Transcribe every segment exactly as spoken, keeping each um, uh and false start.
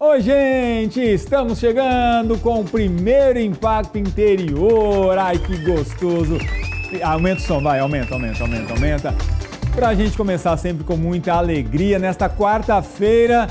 Oi, gente! Estamos chegando com o primeiro Impacto Interior. Ai, que gostoso! Aumenta o som, vai, aumenta, aumenta, aumenta, aumenta. Pra gente começar sempre com muita alegria nesta quarta-feira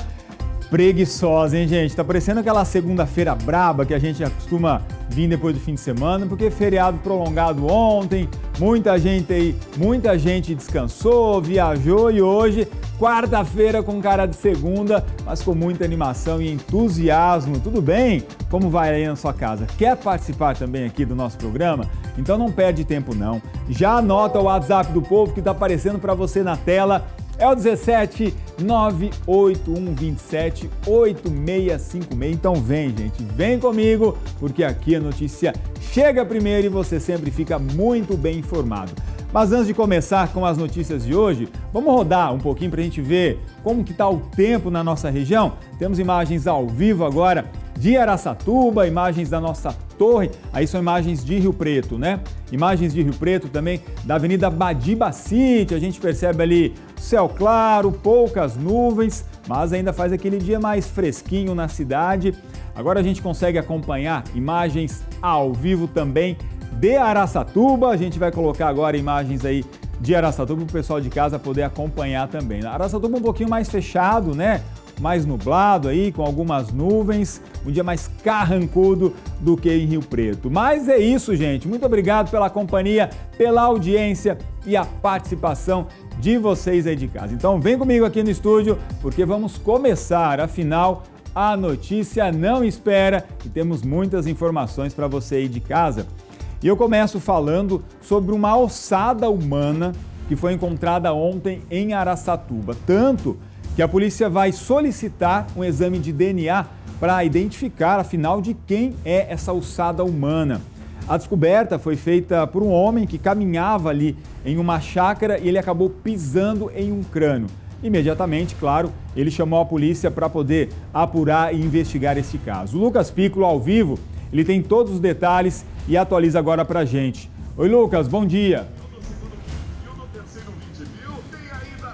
preguiçosa, hein, gente? Tá parecendo aquela segunda-feira braba que a gente costuma vir depois do fim de semana, porque feriado prolongado ontem, muita gente aí, muita gente descansou, viajou e hoje, quarta-feira com cara de segunda, mas com muita animação e entusiasmo. Tudo bem? Como vai aí na sua casa? Quer participar também aqui do nosso programa? Então não perde tempo não. Já anota o WhatsApp do povo que tá aparecendo para você na tela. É o dezessete, nove oito um, vinte e sete, oito seis cinco seis. Então vem, gente, vem comigo, porque aqui a notícia chega primeiro e você sempre fica muito bem informado. Mas antes de começar com as notícias de hoje, vamos rodar um pouquinho para a gente ver como que está o tempo na nossa região. Temos imagens ao vivo agora de Araçatuba, imagens da nossa torre, aí são imagens de Rio Preto, né? Imagens de Rio Preto também da Avenida Badibacity, a gente percebe ali céu claro, poucas nuvens, mas ainda faz aquele dia mais fresquinho na cidade. Agora a gente consegue acompanhar imagens ao vivo também de Araçatuba, a gente vai colocar agora imagens aí de Araçatuba para o pessoal de casa poder acompanhar também. Araçatuba um pouquinho mais fechado, né? Mais nublado aí, com algumas nuvens, um dia mais carrancudo do que em Rio Preto. Mas é isso, gente. Muito obrigado pela companhia, pela audiência e a participação de vocês aí de casa. Então vem comigo aqui no estúdio, porque vamos começar, afinal, a notícia não espera e temos muitas informações para você aí de casa. E eu começo falando sobre uma ossada humana que foi encontrada ontem em Araçatuba, tanto que a polícia vai solicitar um exame de D N A para identificar, afinal, de quem é essa ossada humana. A descoberta foi feita por um homem que caminhava ali em uma chácara e ele acabou pisando em um crânio. Imediatamente, claro, ele chamou a polícia para poder apurar e investigar esse caso. O Lucas Piccolo, ao vivo, ele tem todos os detalhes e atualiza agora para a gente. Oi, Lucas, bom dia!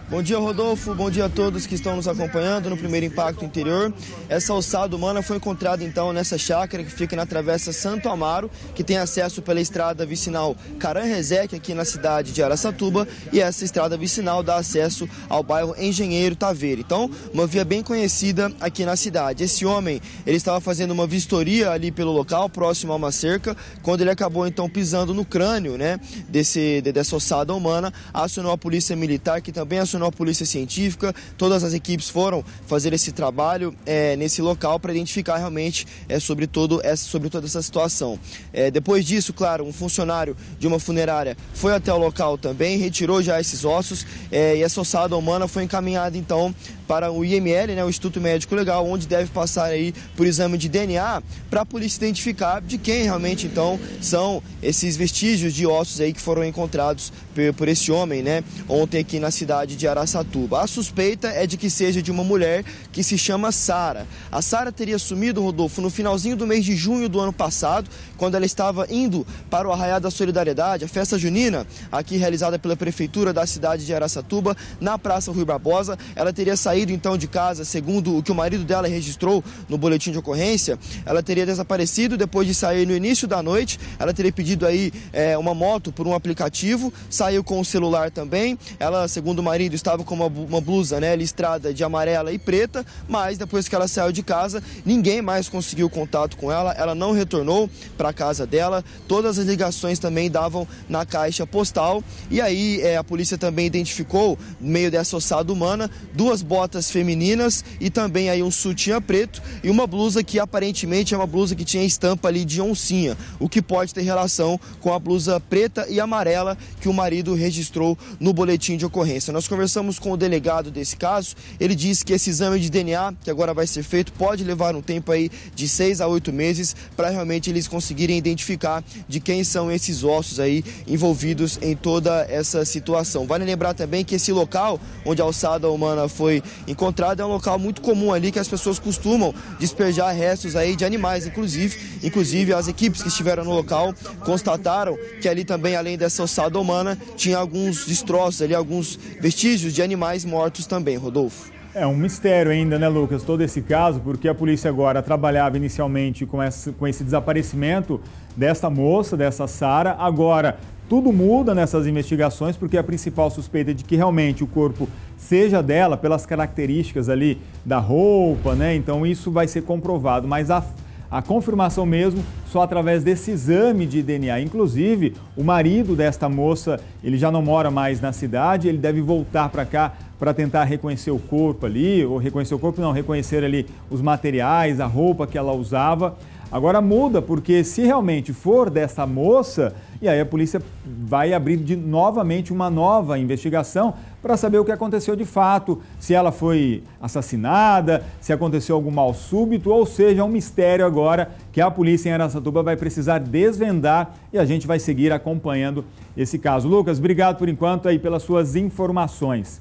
Bom dia, Rodolfo. Bom dia a todos que estão nos acompanhando no primeiro Impacto Interior. Essa ossada humana foi encontrada, então, nessa chácara que fica na Travessa Santo Amaro, que tem acesso pela estrada vicinal Caranhezeque, aqui na cidade de Araçatuba, e essa estrada vicinal dá acesso ao bairro Engenheiro Taveira. Então, uma via bem conhecida aqui na cidade. Esse homem, ele estava fazendo uma vistoria ali pelo local, próximo a uma cerca, quando ele acabou, então, pisando no crânio, né, desse, dessa ossada humana, acionou a polícia militar, que também acionou a polícia científica, todas as equipes foram fazer esse trabalho é, nesse local para identificar realmente é, sobre, todo essa, sobre toda essa situação. É, depois disso, claro, um funcionário de uma funerária foi até o local também, retirou já esses ossos é, e essa ossada humana foi encaminhada então para o I M L, né, o Instituto Médico Legal, onde deve passar aí por exame de D N A para a polícia identificar de quem realmente então são esses vestígios de ossos aí que foram encontrados por, por esse homem, né, ontem aqui na cidade de Araçatuba. A suspeita é de que seja de uma mulher que se chama Sara. A Sara teria sumido, Rodolfo, no finalzinho do mês de junho do ano passado, quando ela estava indo para o Arraiá da Solidariedade, a festa junina, aqui realizada pela prefeitura da cidade de Araçatuba, na Praça Rui Barbosa. Ela teria saído então de casa, segundo o que o marido dela registrou no boletim de ocorrência. Ela teria desaparecido depois de sair no início da noite. Ela teria pedido aí é, uma moto por um aplicativo, saiu com o celular também. Ela, segundo o marido, estava com uma, uma blusa, né, listrada de amarela e preta, mas depois que ela saiu de casa, ninguém mais conseguiu contato com ela, ela não retornou para a casa dela, todas as ligações também davam na caixa postal, e aí é, a polícia também identificou, no meio dessa ossada humana, duas botas femininas e também aí um sutiã preto e uma blusa que aparentemente é uma blusa que tinha estampa ali de oncinha, o que pode ter relação com a blusa preta e amarela que o marido registrou no boletim de ocorrência. Nós conversamos Conversamos com o delegado desse caso, ele disse que esse exame de D N A, que agora vai ser feito, pode levar um tempo aí de seis a oito meses para realmente eles conseguirem identificar de quem são esses ossos aí envolvidos em toda essa situação. Vale lembrar também que esse local onde a ossada humana foi encontrada é um local muito comum ali que as pessoas costumam despejar restos aí de animais, inclusive, inclusive as equipes que estiveram no local constataram que ali também, além dessa ossada humana, tinha alguns destroços ali, alguns vestígios de animais mortos também, Rodolfo. É um mistério ainda, né, Lucas, todo esse caso, porque a polícia agora trabalhava inicialmente com esse, com esse desaparecimento dessa moça, dessa Sara. Agora, tudo muda nessas investigações, porque a principal suspeita de que realmente o corpo seja dela, pelas características ali da roupa, né? Então, isso vai ser comprovado, mas a A confirmação mesmo só através desse exame de D N A. Inclusive, o marido desta moça, ele já não mora mais na cidade, ele deve voltar para cá para tentar reconhecer o corpo ali, ou reconhecer o corpo não, reconhecer ali os materiais, a roupa que ela usava. Agora muda, porque se realmente for dessa moça, e aí a polícia vai abrir de, novamente uma nova investigação para saber o que aconteceu de fato, se ela foi assassinada, se aconteceu algum mal súbito, ou seja, é um mistério agora que a polícia em Araçatuba vai precisar desvendar e a gente vai seguir acompanhando esse caso. Lucas, obrigado por enquanto aí pelas suas informações.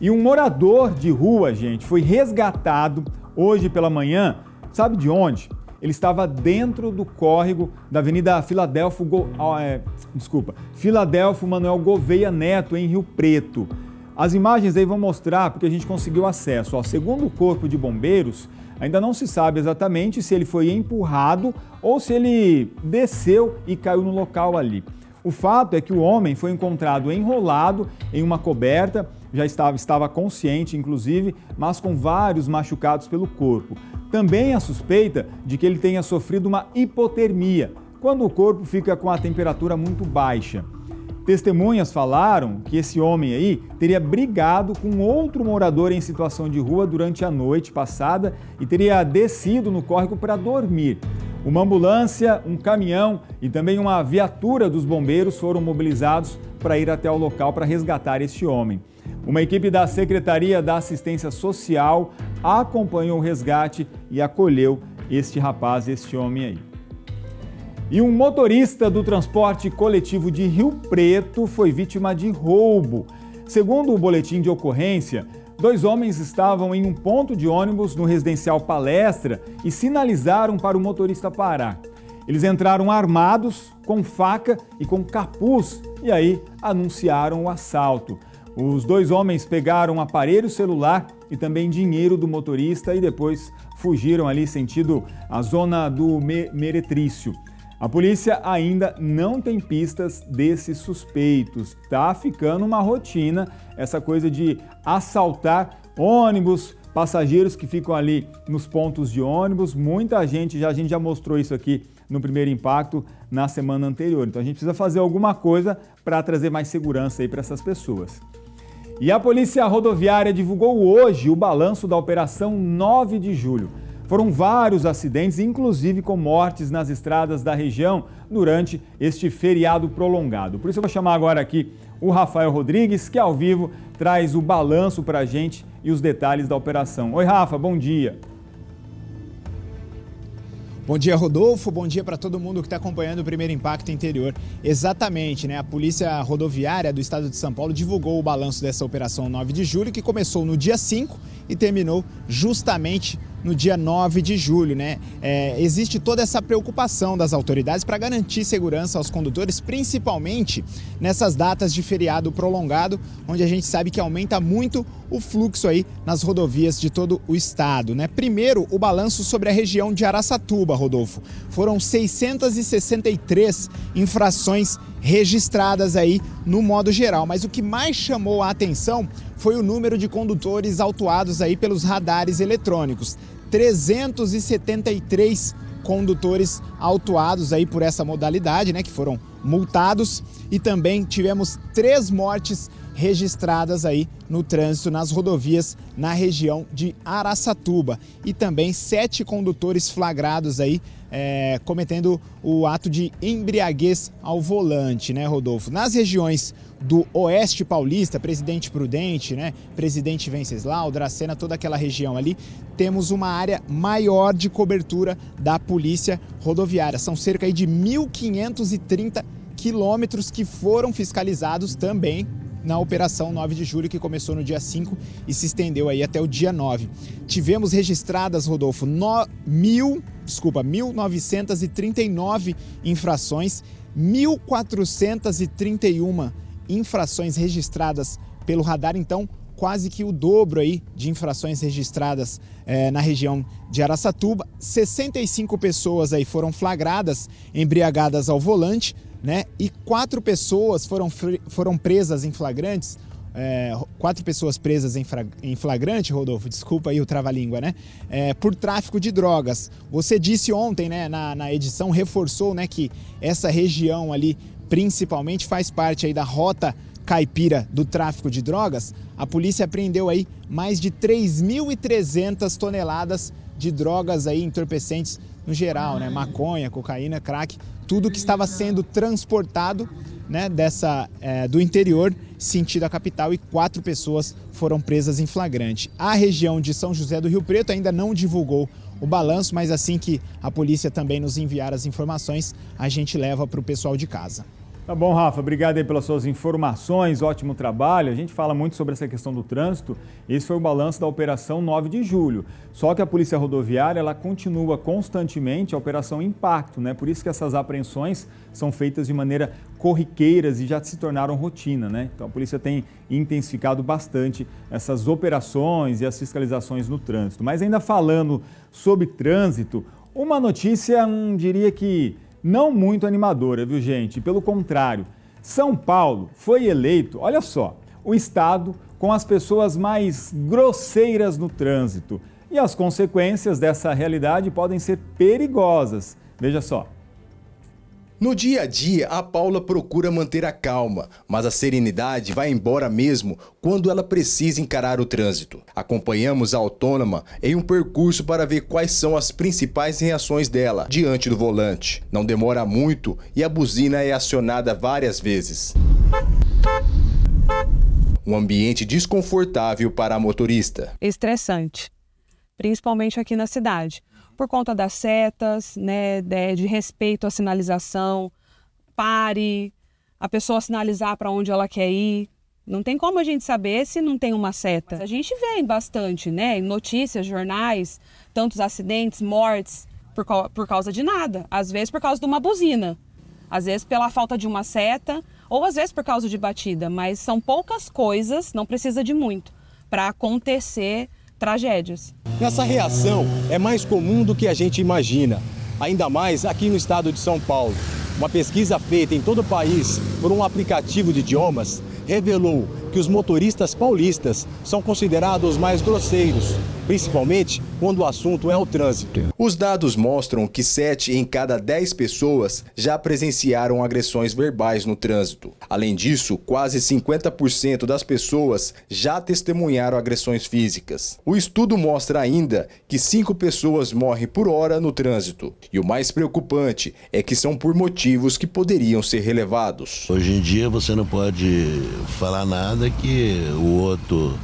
E um morador de rua, gente, foi resgatado hoje pela manhã, sabe de onde? Ele estava dentro do córrego da Avenida Filadelfo, Go... é, desculpa, Filadelfo Manuel Gouveia Neto, em Rio Preto. As imagens aí vão mostrar porque a gente conseguiu acesso. Ó, segundo o Corpo de Bombeiros, ainda não se sabe exatamente se ele foi empurrado ou se ele desceu e caiu no local ali. O fato é que o homem foi encontrado enrolado em uma coberta, já estava, estava consciente, inclusive, mas com vários machucados pelo corpo. Também há suspeita de que ele tenha sofrido uma hipotermia, quando o corpo fica com a temperatura muito baixa. Testemunhas falaram que esse homem aí teria brigado com outro morador em situação de rua durante a noite passada e teria descido no córrego para dormir. Uma ambulância, um caminhão e também uma viatura dos bombeiros foram mobilizados para ir até o local para resgatar este homem. Uma equipe da Secretaria da Assistência Social acompanhou o resgate e acolheu este rapaz, este homem aí. E um motorista do transporte coletivo de Rio Preto foi vítima de roubo. Segundo o boletim de ocorrência, dois homens estavam em um ponto de ônibus no Residencial Palestra e sinalizaram para o motorista parar. Eles entraram armados, com faca e com capuz, e aí anunciaram o assalto. Os dois homens pegaram um aparelho celular e também dinheiro do motorista e depois fugiram ali sentido a zona do Meretrício. A polícia ainda não tem pistas desses suspeitos. Tá ficando uma rotina essa coisa de assaltar ônibus, passageiros que ficam ali nos pontos de ônibus. Muita gente, já, a gente já mostrou isso aqui no primeiro impacto na semana anterior. Então a gente precisa fazer alguma coisa para trazer mais segurança aí para essas pessoas. E a Polícia Rodoviária divulgou hoje o balanço da Operação nove de julho. Foram vários acidentes, inclusive com mortes nas estradas da região durante este feriado prolongado. Por isso eu vou chamar agora aqui o Rafael Rodrigues, que ao vivo traz o balanço para a gente e os detalhes da operação. Oi, Rafa, bom dia. Bom dia, Rodolfo. Bom dia para todo mundo que está acompanhando o primeiro Impacto Interior. Exatamente, né? A Polícia Rodoviária do Estado de São Paulo divulgou o balanço dessa Operação nove de julho, que começou no dia cinco e terminou justamente no dia nove de julho, né? É, existe toda essa preocupação das autoridades para garantir segurança aos condutores, principalmente nessas datas de feriado prolongado, onde a gente sabe que aumenta muito o fluxo aí nas rodovias de todo o estado, né? Primeiro, o balanço sobre a região de Araçatuba, Rodolfo. Foram seiscentas e sessenta e três infrações registradas aí no modo geral, mas o que mais chamou a atenção foi o número de condutores autuados aí pelos radares eletrônicos. trezentos e setenta e três condutores autuados aí por essa modalidade, né, que foram multados, e também tivemos três mortes registradas aí no trânsito, nas rodovias na região de Araçatuba, e também sete condutores flagrados aí é, cometendo o ato de embriaguez ao volante, né, Rodolfo? Nas regiões do Oeste Paulista, Presidente Prudente, né, Presidente Venceslau, Dracena, toda aquela região ali, temos uma área maior de cobertura da Polícia Rodoviária. São cerca aí de mil quinhentos e trinta quilômetros que foram fiscalizados também na Operação nove de julho, que começou no dia cinco e se estendeu aí até o dia nove. Tivemos registradas, Rodolfo, no, mil, desculpa, mil novecentas e trinta e nove infrações, mil quatrocentas e trinta e uma infrações registradas pelo radar, então quase que o dobro aí de infrações registradas eh, na região de Araçatuba. sessenta e cinco pessoas aí foram flagradas embriagadas ao volante, né? E quatro pessoas foram, foram presas em flagrantes. É, quatro pessoas presas em, em flagrante, Rodolfo, desculpa aí o trava-língua, né? É, por tráfico de drogas. Você disse ontem, né, na, na edição, reforçou, né, que essa região ali principalmente faz parte aí da rota caipira do tráfico de drogas. A polícia apreendeu aí mais de três mil e trezentas toneladas de drogas aí entorpecentes no geral, né? Maconha, cocaína, crack, tudo que estava sendo transportado, né, dessa, é, do interior sentido à capital, e quatro pessoas foram presas em flagrante. A região de São José do Rio Preto ainda não divulgou o balanço, mas assim que a polícia também nos enviar as informações, a gente leva para o pessoal de casa. Tá bom, Rafa, obrigado aí pelas suas informações, ótimo trabalho. A gente fala muito sobre essa questão do trânsito. Esse foi o balanço da Operação nove de julho. Só que a Polícia Rodoviária, ela continua constantemente a Operação Impacto, né? Por isso que essas apreensões são feitas de maneira corriqueiras e já se tornaram rotina, né? Então a polícia tem intensificado bastante essas operações e as fiscalizações no trânsito. Mas ainda falando sobre trânsito, uma notícia, hum, diria que não muito animadora, viu, gente? Pelo contrário, São Paulo foi eleito, olha só, o estado com as pessoas mais grosseiras no trânsito. E as consequências dessa realidade podem ser perigosas. Veja só. No dia a dia, a Paula procura manter a calma, mas a serenidade vai embora mesmo quando ela precisa encarar o trânsito. Acompanhamos a autônoma em um percurso para ver quais são as principais reações dela diante do volante. Não demora muito e a buzina é acionada várias vezes. Um ambiente desconfortável para a motorista. Estressante, principalmente aqui na cidade. Por conta das setas, né, de respeito à sinalização, pare, a pessoa sinalizar para onde ela quer ir. Não tem como a gente saber se não tem uma seta. A gente vê bastante, né, em notícias, jornais, tantos acidentes, mortes, por, por causa de nada. Às vezes por causa de uma buzina, às vezes pela falta de uma seta, ou às vezes por causa de batida. Mas são poucas coisas, não precisa de muito, para acontecer tragédias. Essa reação é mais comum do que a gente imagina, ainda mais aqui no estado de São Paulo. Uma pesquisa feita em todo o país por um aplicativo de idiomas revelou que os motoristas paulistas são considerados mais grosseiros, principalmente quando o assunto é o trânsito. Os dados mostram que sete em cada dez pessoas já presenciaram agressões verbais no trânsito. Além disso, quase cinquenta por cento das pessoas já testemunharam agressões físicas. O estudo mostra ainda que cinco pessoas morrem por hora no trânsito. E o mais preocupante é que são por motivos que poderiam ser relevados. Hoje em dia você não pode falar nada que o outro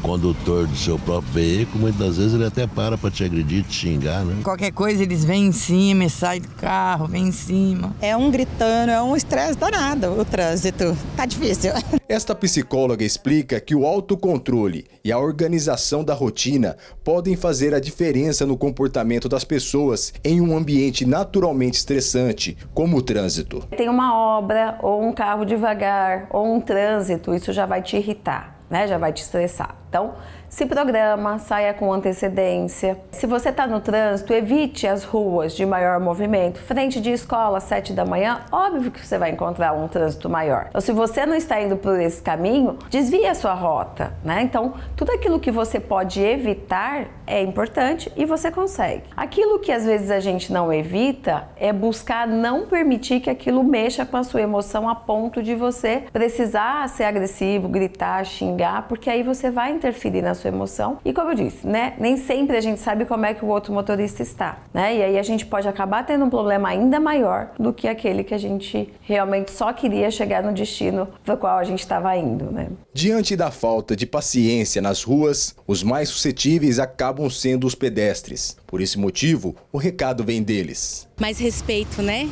condutor do seu próprio veículo, muitas vezes ele até para para te agredir, te xingar, né? Qualquer coisa eles vêm em cima e saem do carro, vêm em cima. É um gritando, é um estresse danado o trânsito, tá difícil. Esta psicóloga explica que o autocontrole e a organização da rotina podem fazer a diferença no comportamento das pessoas em um ambiente naturalmente estressante, como o trânsito. Tem uma obra, ou um carro devagar, ou um trânsito, isso já vai te irritar, né? Já vai te estressar. Então, se programa, saia com antecedência. Se você está no trânsito, evite as ruas de maior movimento. Frente de escola, sete da manhã, óbvio que você vai encontrar um trânsito maior. Então, se você não está indo por esse caminho, desvie a sua rota, né? Então, tudo aquilo que você pode evitar é importante e você consegue. Aquilo que às vezes a gente não evita é buscar não permitir que aquilo mexa com a sua emoção a ponto de você precisar ser agressivo, gritar, xingar, porque aí você vai interferir na sua emoção e, como eu disse, né, nem sempre a gente sabe como é que o outro motorista está, né? E aí a gente pode acabar tendo um problema ainda maior do que aquele que a gente realmente só queria chegar no destino do qual a gente estava indo, né? Diante da falta de paciência nas ruas, os mais suscetíveis acabam sendo os pedestres. Por esse motivo, o recado vem deles. Mais respeito, né?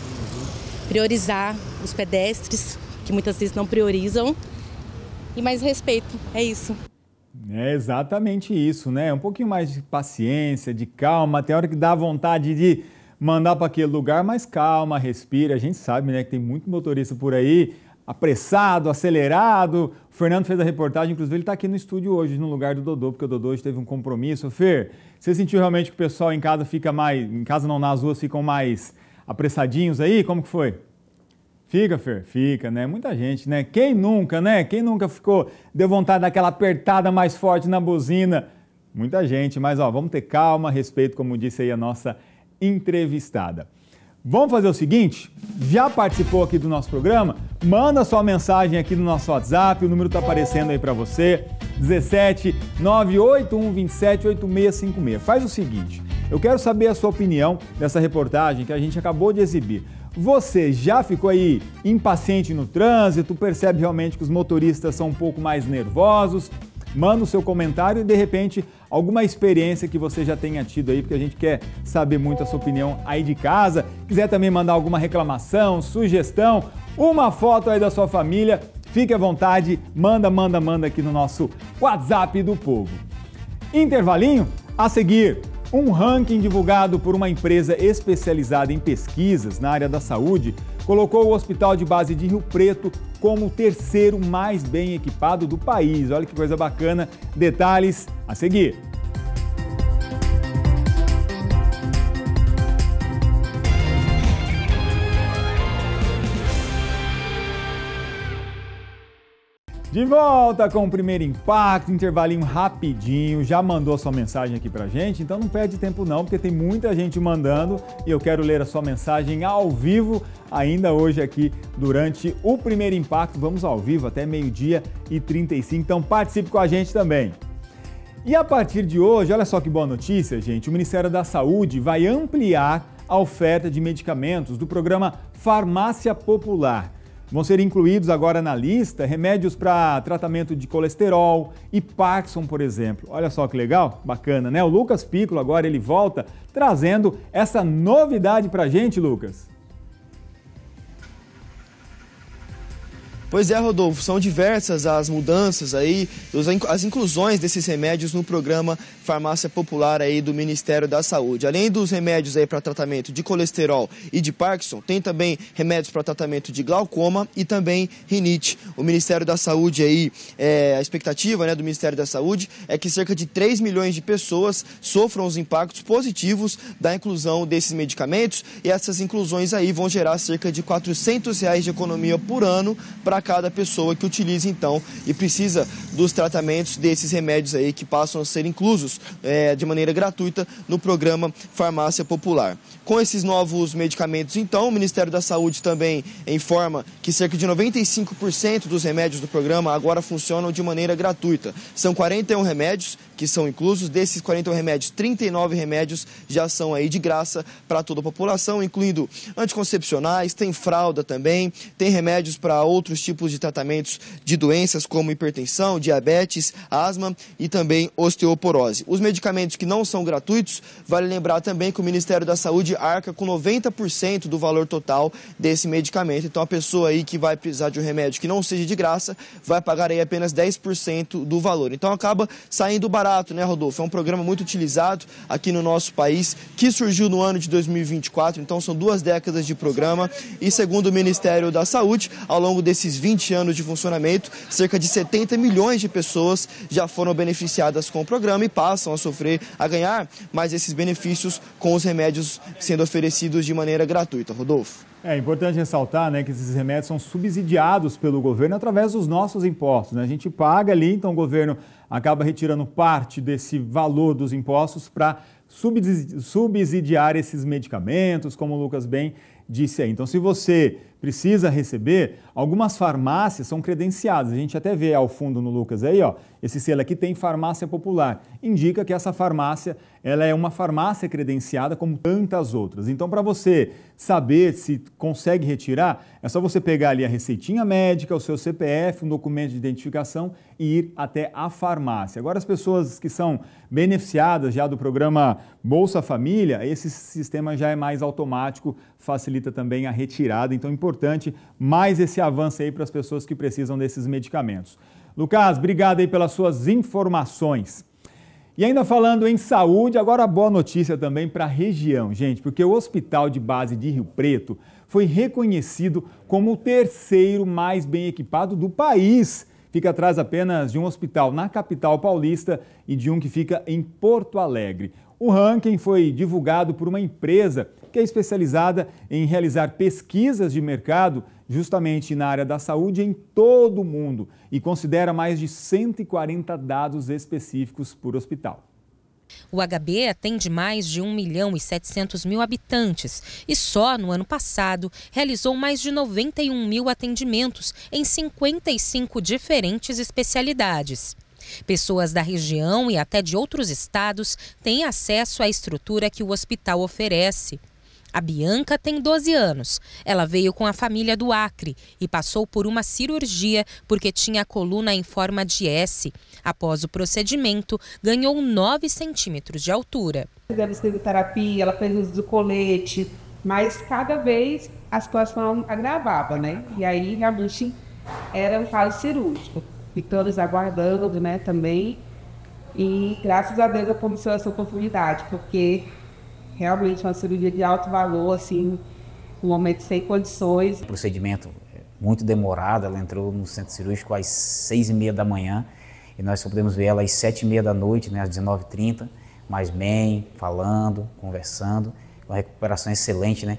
Priorizar os pedestres, que muitas vezes não priorizam, e mais respeito, é isso. É exatamente isso, né? Um pouquinho mais de paciência, de calma. Tem hora que dá vontade de mandar para aquele lugar, mas calma, respira. A gente sabe, né, que tem muito motorista por aí apressado, acelerado. O Fernando fez a reportagem, inclusive ele está aqui no estúdio hoje, no lugar do Dodô, porque o Dodô hoje teve um compromisso. Fer, você sentiu realmente que o pessoal em casa fica mais... Em casa não, nas ruas ficam mais apressadinhos aí? Como que foi? Fica, Fer? Fica, né? Muita gente, né? Quem nunca, né? Quem nunca ficou, deu vontade daquela apertada mais forte na buzina? Muita gente, mas ó, vamos ter calma, respeito, como disse aí a nossa entrevistada. Vamos fazer o seguinte, já participou aqui do nosso programa? Manda sua mensagem aqui no nosso WhatsApp, o número está aparecendo aí para você, dezessete, nove oito um, vinte e sete, oitenta e seis cinquenta e seis. Faz o seguinte, eu quero saber a sua opinião dessa reportagem que a gente acabou de exibir. Você já ficou aí impaciente no trânsito, percebe realmente que os motoristas são um pouco mais nervosos? Manda o seu comentário e, de repente, alguma experiência que você já tenha tido aí, porque a gente quer saber muito a sua opinião aí de casa. Quiser também mandar alguma reclamação, sugestão, uma foto aí da sua família, fique à vontade, manda, manda, manda aqui no nosso WhatsApp do povo. Intervalinho, a seguir, um ranking divulgado por uma empresa especializada em pesquisas na área da saúde colocou o Hospital de Base de Rio Preto como o terceiro mais bem equipado do país. Olha que coisa bacana. Detalhes a seguir. De volta com o Primeiro Impacto, intervalinho rapidinho, já mandou a sua mensagem aqui pra gente, então não perde tempo não, porque tem muita gente mandando e eu quero ler a sua mensagem ao vivo ainda hoje aqui durante o Primeiro Impacto. Vamos ao vivo até meio-dia e trinta e cinco, então participe com a gente também. E a partir de hoje, olha só que boa notícia, gente, o Ministério da Saúde vai ampliar a oferta de medicamentos do programa Farmácia Popular. Vão ser incluídos agora na lista remédios para tratamento de colesterol e Parkinson, por exemplo. Olha só que legal, bacana, né? O Lucas Piccolo agora ele volta trazendo essa novidade para a gente, Lucas. Pois é, Rodolfo, são diversas as mudanças aí, as inclusões desses remédios no programa Farmácia Popular aí do Ministério da Saúde. Além dos remédios aí para tratamento de colesterol e de Parkinson, tem também remédios para tratamento de glaucoma e também rinite. O Ministério da Saúde aí, é, a expectativa, né, do Ministério da Saúde é que cerca de três milhões de pessoas sofram os impactos positivos da inclusão desses medicamentos, e essas inclusões aí vão gerar cerca de quatrocentos reais de economia por ano para cada pessoa que utiliza então e precisa dos tratamentos desses remédios aí que passam a ser inclusos é, de maneira gratuita no programa Farmácia Popular. Com esses novos medicamentos então, o Ministério da Saúde também informa que cerca de noventa e cinco por cento dos remédios do programa agora funcionam de maneira gratuita. São quarenta e um remédios que são inclusos, desses quarenta e um remédios, trinta e nove remédios já são aí de graça para toda a população, incluindo anticoncepcionais, tem fralda também, tem remédios para outros tipos tipos de tratamentos de doenças como hipertensão, diabetes, asma e também osteoporose. Os medicamentos que não são gratuitos, vale lembrar também que o Ministério da Saúde arca com noventa por cento do valor total desse medicamento. Então a pessoa aí que vai precisar de um remédio que não seja de graça, vai pagar aí apenas dez por cento do valor. Então acaba saindo barato, né, Rodolfo? É um programa muito utilizado aqui no nosso país, que surgiu no ano de dois mil e vinte e quatro, então são duas décadas de programa e, segundo o Ministério da Saúde, ao longo desses vinte anos de funcionamento, cerca de setenta milhões de pessoas já foram beneficiadas com o programa e passam a sofrer, a ganhar mais esses benefícios com os remédios sendo oferecidos de maneira gratuita. Rodolfo? É importante ressaltar, né, que esses remédios são subsidiados pelo governo através dos nossos impostos, né? A gente paga ali, então o governo acaba retirando parte desse valor dos impostos para subsidiar esses medicamentos, como o Lucas bem disse aí. Então, se você precisa receber, algumas farmácias são credenciadas. A gente até vê ao fundo no Lucas aí, ó, esse selo aqui tem Farmácia Popular. Indica que essa farmácia, ela é uma farmácia credenciada como tantas outras. Então, para você saber se consegue retirar, é só você pegar ali a receitinha médica, o seu C P F, um documento de identificação e ir até a farmácia. Agora, as pessoas que são beneficiadas já do programa Bolsa Família, esse sistema já é mais automático, facilitado também a retirada, então é importante mais esse avanço aí para as pessoas que precisam desses medicamentos. Lucas, obrigado aí pelas suas informações. E ainda falando em saúde, agora boa notícia também para a região, gente, porque o Hospital de Base de Rio Preto foi reconhecido como o terceiro mais bem equipado do país. Fica atrás apenas de um hospital na capital paulista e de um que fica em Porto Alegre. O ranking foi divulgado por uma empresa que é especializada em realizar pesquisas de mercado justamente na área da saúde em todo o mundo e considera mais de cento e quarenta dados específicos por hospital. O H B atende mais de um milhão e setecentos mil habitantes e só no ano passado realizou mais de noventa e um mil atendimentos em cinquenta e cinco diferentes especialidades. Pessoas da região e até de outros estados têm acesso à estrutura que o hospital oferece. A Bianca tem doze anos. Ela veio com a família do Acre e passou por uma cirurgia porque tinha a coluna em forma de S. Após o procedimento, ganhou nove centímetros de altura. Ela fez fisioterapia, ela fez uso do colete, mas cada vez a situação agravava, né? E aí realmente era um caso cirúrgico. Ficamos aguardando, né, também. E graças a Deus aconteceu essa oportunidade, porque realmente uma cirurgia de alto valor, assim, um momento sem condições. O procedimento muito demorado, ela entrou no centro cirúrgico às seis e meia da manhã e nós só podemos ver ela às sete e meia da noite, né, às dezenove e trinta, mas bem, falando, conversando, uma recuperação excelente, né?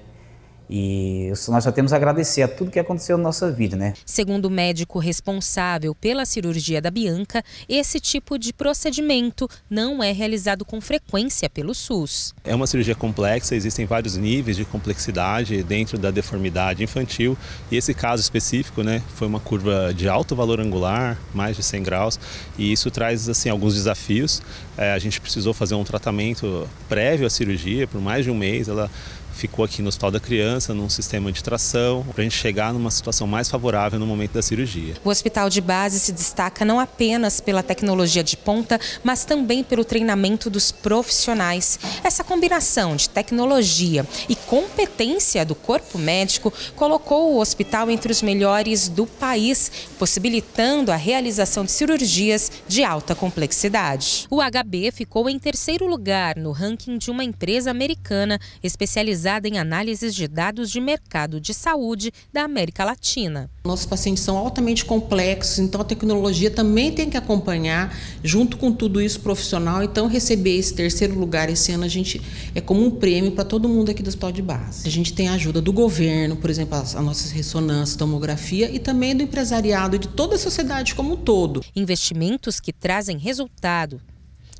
E nós só temos a agradecer a tudo que aconteceu na nossa vida, né? Segundo o médico responsável pela cirurgia da Bianca, esse tipo de procedimento não é realizado com frequência pelo S U S. É uma cirurgia complexa, existem vários níveis de complexidade dentro da deformidade infantil. E esse caso específico, né, foi uma curva de alto valor angular, mais de cem graus. E isso traz, assim, alguns desafios. É, a gente precisou fazer um tratamento prévio à cirurgia por mais de um mês. Ela ficou aqui no Hospital da Criança, num sistema de tração, para a gente chegar numa situação mais favorável no momento da cirurgia. O Hospital de Base se destaca não apenas pela tecnologia de ponta, mas também pelo treinamento dos profissionais. Essa combinação de tecnologia e competência do corpo médico colocou o hospital entre os melhores do país, possibilitando a realização de cirurgias de alta complexidade. O H B ficou em terceiro lugar no ranking de uma empresa americana especializada em análises de dados de mercado de saúde da América Latina. Nossos pacientes são altamente complexos, então a tecnologia também tem que acompanhar, junto com tudo isso profissional. Então receber esse terceiro lugar esse ano a gente é como um prêmio para todo mundo aqui do Hospital de Base. A gente tem a ajuda do governo, por exemplo, as nossas ressonâncias, tomografia e também do empresariado e de toda a sociedade como um todo. Investimentos que trazem resultado.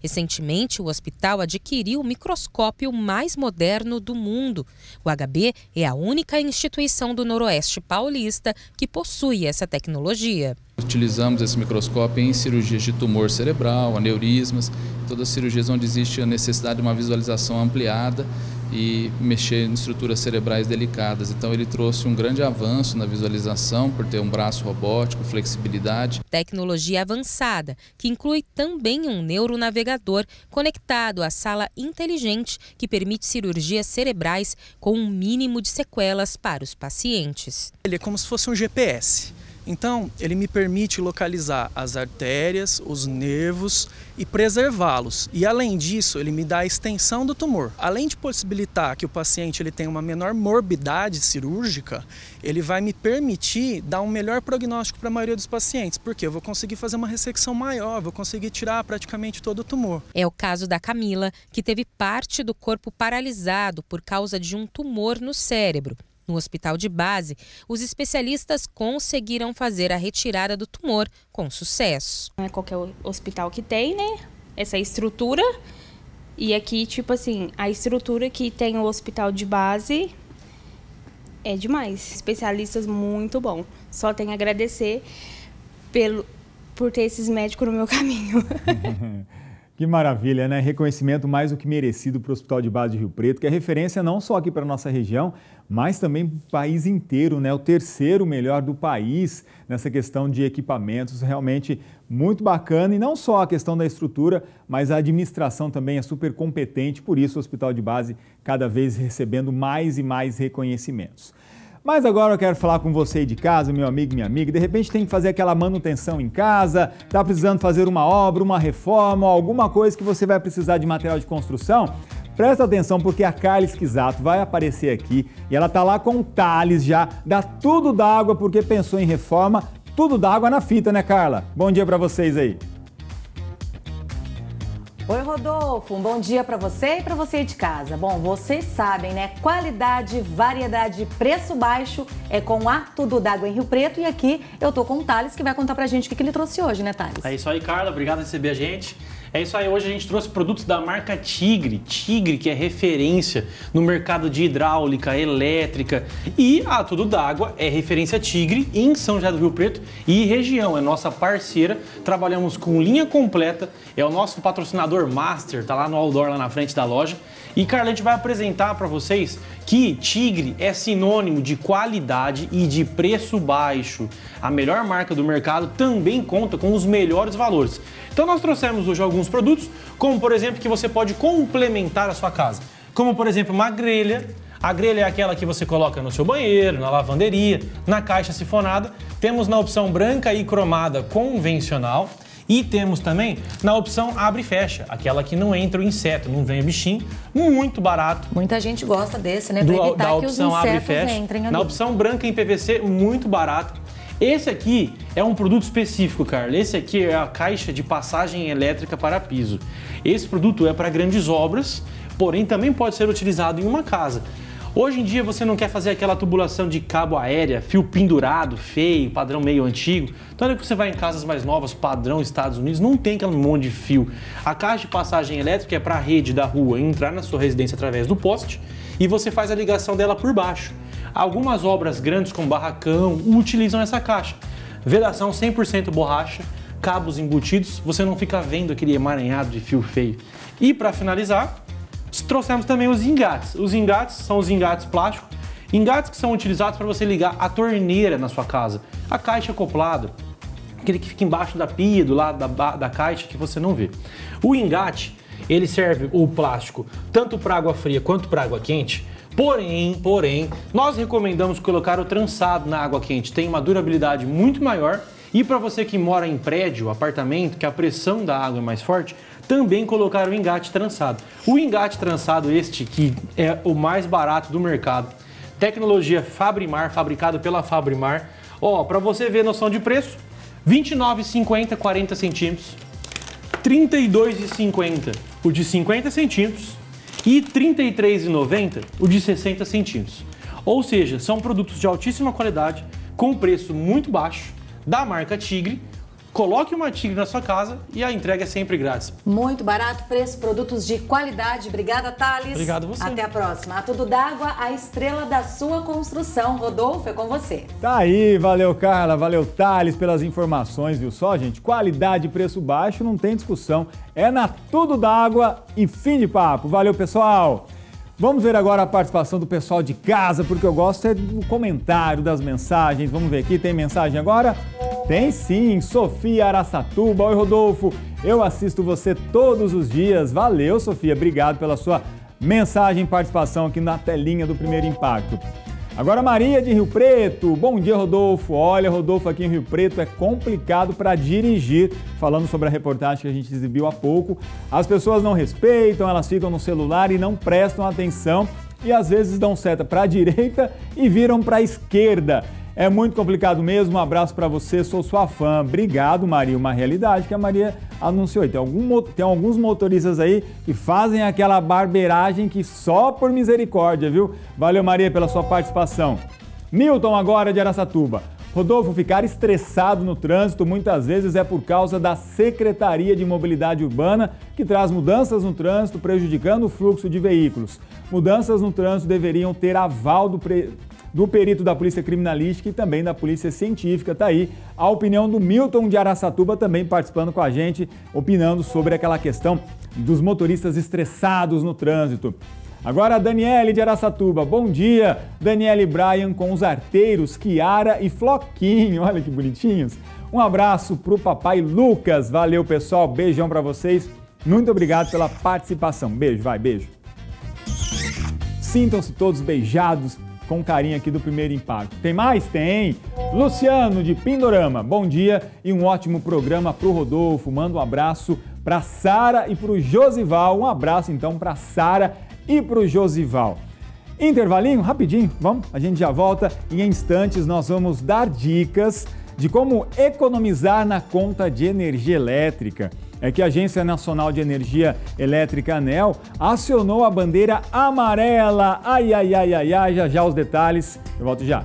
Recentemente, o hospital adquiriu o microscópio mais moderno do mundo. O H B é a única instituição do Noroeste paulista que possui essa tecnologia. Utilizamos esse microscópio em cirurgias de tumor cerebral, aneurismas, todas as cirurgias onde existe a necessidade de uma visualização ampliada e mexer em estruturas cerebrais delicadas. Então ele trouxe um grande avanço na visualização por ter um braço robótico, flexibilidade. Tecnologia avançada, que inclui também um neuronavegador conectado à sala inteligente que permite cirurgias cerebrais com um mínimo de sequelas para os pacientes. Ele é como se fosse um G P S. Então, ele me permite localizar as artérias, os nervos e preservá-los. E, além disso, ele me dá a extensão do tumor. Além de possibilitar que o paciente ele tenha uma menor morbidade cirúrgica, ele vai me permitir dar um melhor prognóstico para a maioria dos pacientes, porque eu vou conseguir fazer uma ressecção maior, vou conseguir tirar praticamente todo o tumor. É o caso da Camila, que teve parte do corpo paralisado por causa de um tumor no cérebro. No Hospital de Base, os especialistas conseguiram fazer a retirada do tumor com sucesso. Não é qualquer hospital que tem, né? Essa estrutura. E aqui, tipo assim, a estrutura que tem o Hospital de Base é demais. Especialistas muito bons. Só tenho a agradecer pelo, por ter esses médicos no meu caminho. Que maravilha, né? Reconhecimento mais do que merecido para o Hospital de Base de Rio Preto, que é referência não só aqui para a nossa região, mas também para o país inteiro, né? O terceiro melhor do país nessa questão de equipamentos, realmente muito bacana. E não só a questão da estrutura, mas a administração também é super competente, por isso o Hospital de Base cada vez recebendo mais e mais reconhecimentos. Mas agora eu quero falar com você aí de casa, meu amigo, minha amiga. De repente tem que fazer aquela manutenção em casa, tá precisando fazer uma obra, uma reforma, alguma coisa que você vai precisar de material de construção. Presta atenção porque a Carla Esquisato vai aparecer aqui e ela tá lá com o Tales já, dá Tudo d'Água, porque pensou em reforma, Tudo d'Água na fita, né, Carla? Bom dia pra vocês aí. Oi, Rodolfo, um bom dia para você e para você aí de casa. Bom, vocês sabem, né? Qualidade, variedade, preço baixo é com a Tudo d'Água em Rio Preto. E aqui eu tô com o Tales, que vai contar pra gente o que, que ele trouxe hoje, né, Tales? É isso aí, Carla. Obrigado por receber a gente. É isso aí, hoje a gente trouxe produtos da marca Tigre, Tigre que é referência no mercado de hidráulica, elétrica, e a Tudo d'Água é referência Tigre em São José do Rio Preto e região, é nossa parceira, trabalhamos com linha completa, é o nosso patrocinador master, tá lá no outdoor, lá na frente da loja. E Carla, a gente vai apresentar para vocês que Tigre é sinônimo de qualidade e de preço baixo. A melhor marca do mercado também conta com os melhores valores. Então nós trouxemos hoje alguns produtos, como por exemplo, que você pode complementar a sua casa. Como por exemplo, uma grelha. A grelha é aquela que você coloca no seu banheiro, na lavanderia, na caixa sifonada. Temos na opção branca e cromada convencional. E temos também na opção abre e fecha, aquela que não entra o inseto, não vem o bichinho, muito barato. Muita gente gosta desse, né? Pra evitar Do, da que opção os abre e fecha. Entrem ali. Na opção branca em P V C, muito barato. Esse aqui é um produto específico, Carla. Esse aqui é a caixa de passagem elétrica para piso. Esse produto é para grandes obras, porém também pode ser utilizado em uma casa. Hoje em dia você não quer fazer aquela tubulação de cabo aérea, fio pendurado, feio, padrão meio antigo. Então olha que você vai em casas mais novas, padrão Estados Unidos, não tem aquele monte de fio. A caixa de passagem elétrica é para a rede da rua entrar na sua residência através do poste e você faz a ligação dela por baixo. Algumas obras grandes como barracão utilizam essa caixa. Vedação cem por cento borracha, cabos embutidos, você não fica vendo aquele emaranhado de fio feio. E para finalizar, trouxemos também os engates. Os engates são os engates plásticos, engates que são utilizados para você ligar a torneira na sua casa, a caixa acoplada, aquele que fica embaixo da pia, do lado da, da caixa, que você não vê. O engate, ele serve o plástico tanto para água fria quanto para água quente, porém, porém, nós recomendamos colocar o trançado na água quente, tem uma durabilidade muito maior. E para você que mora em prédio, apartamento, que a pressão da água é mais forte, também colocar o engate trançado. O engate trançado este, que é o mais barato do mercado. Tecnologia Fabrimar, fabricado pela Fabrimar. Ó, para você ver a noção de preço, vinte e nove reais e cinquenta centavos, quarenta centímetros. trinta e dois reais e cinquenta centavos, o de cinquenta centímetros. E trinta e três reais e noventa centavos, o de sessenta centímetros. Ou seja, são produtos de altíssima qualidade, com preço muito baixo, da marca Tigre. Coloque uma Tigre na sua casa e a entrega é sempre grátis. Muito barato, preço, produtos de qualidade. Obrigada, Tales. Obrigado você. Até a próxima. A Tudo d'Água, a estrela da sua construção. Rodolfo, é com você. Tá aí, valeu, Carla, valeu, Tales, pelas informações, viu só, gente? Qualidade e preço baixo, não tem discussão. É na Tudo d'Água e fim de papo. Valeu, pessoal. Vamos ver agora a participação do pessoal de casa, porque eu gosto é do comentário, das mensagens. Vamos ver aqui, tem mensagem agora? Tem sim, Sofia Araçatuba. Oi, Rodolfo, eu assisto você todos os dias. Valeu, Sofia, obrigado pela sua mensagem e participação aqui na telinha do Primeiro Impacto. Agora Maria de Rio Preto. Bom dia, Rodolfo. Olha, Rodolfo, aqui em Rio Preto é complicado para dirigir. Falando sobre a reportagem que a gente exibiu há pouco, as pessoas não respeitam, elas ficam no celular e não prestam atenção e às vezes dão seta para a direita e viram para a esquerda. É muito complicado mesmo. Um abraço para você, sou sua fã. Obrigado, Maria. Uma realidade que a Maria anunciou. E tem, algum, tem alguns motoristas aí que fazem aquela barbeiragem que só por misericórdia, viu? Valeu, Maria, pela sua participação. Milton agora de Araçatuba. Rodolfo, ficar estressado no trânsito muitas vezes é por causa da Secretaria de Mobilidade Urbana, que traz mudanças no trânsito prejudicando o fluxo de veículos. Mudanças no trânsito deveriam ter aval do pre... do perito da Polícia Criminalística e também da Polícia Científica. Tá aí a opinião do Milton de Araçatuba também participando com a gente, opinando sobre aquela questão dos motoristas estressados no trânsito. Agora a Daniele de Araçatuba. Bom dia, Daniele Bryan com os arteiros Kiara e Floquinho. Olha que bonitinhos. Um abraço pro papai Lucas. Valeu, pessoal. Beijão pra vocês. Muito obrigado pela participação. Beijo, vai, beijo. Sintam-se todos beijados com o carinho aqui do Primeiro Impacto. Tem mais? Tem! Luciano de Pindorama, bom dia e um ótimo programa para o Rodolfo. Manda um abraço para Sara e para o Josival. Um abraço então para Sara e para o Josival. Intervalinho, rapidinho, vamos? A gente já volta e em instantes nós vamos dar dicas de como economizar na conta de energia elétrica. É que a Agência Nacional de Energia Elétrica, ANEEL, acionou a bandeira amarela. Ai, ai, ai, ai, ai, já já os detalhes. Eu volto já.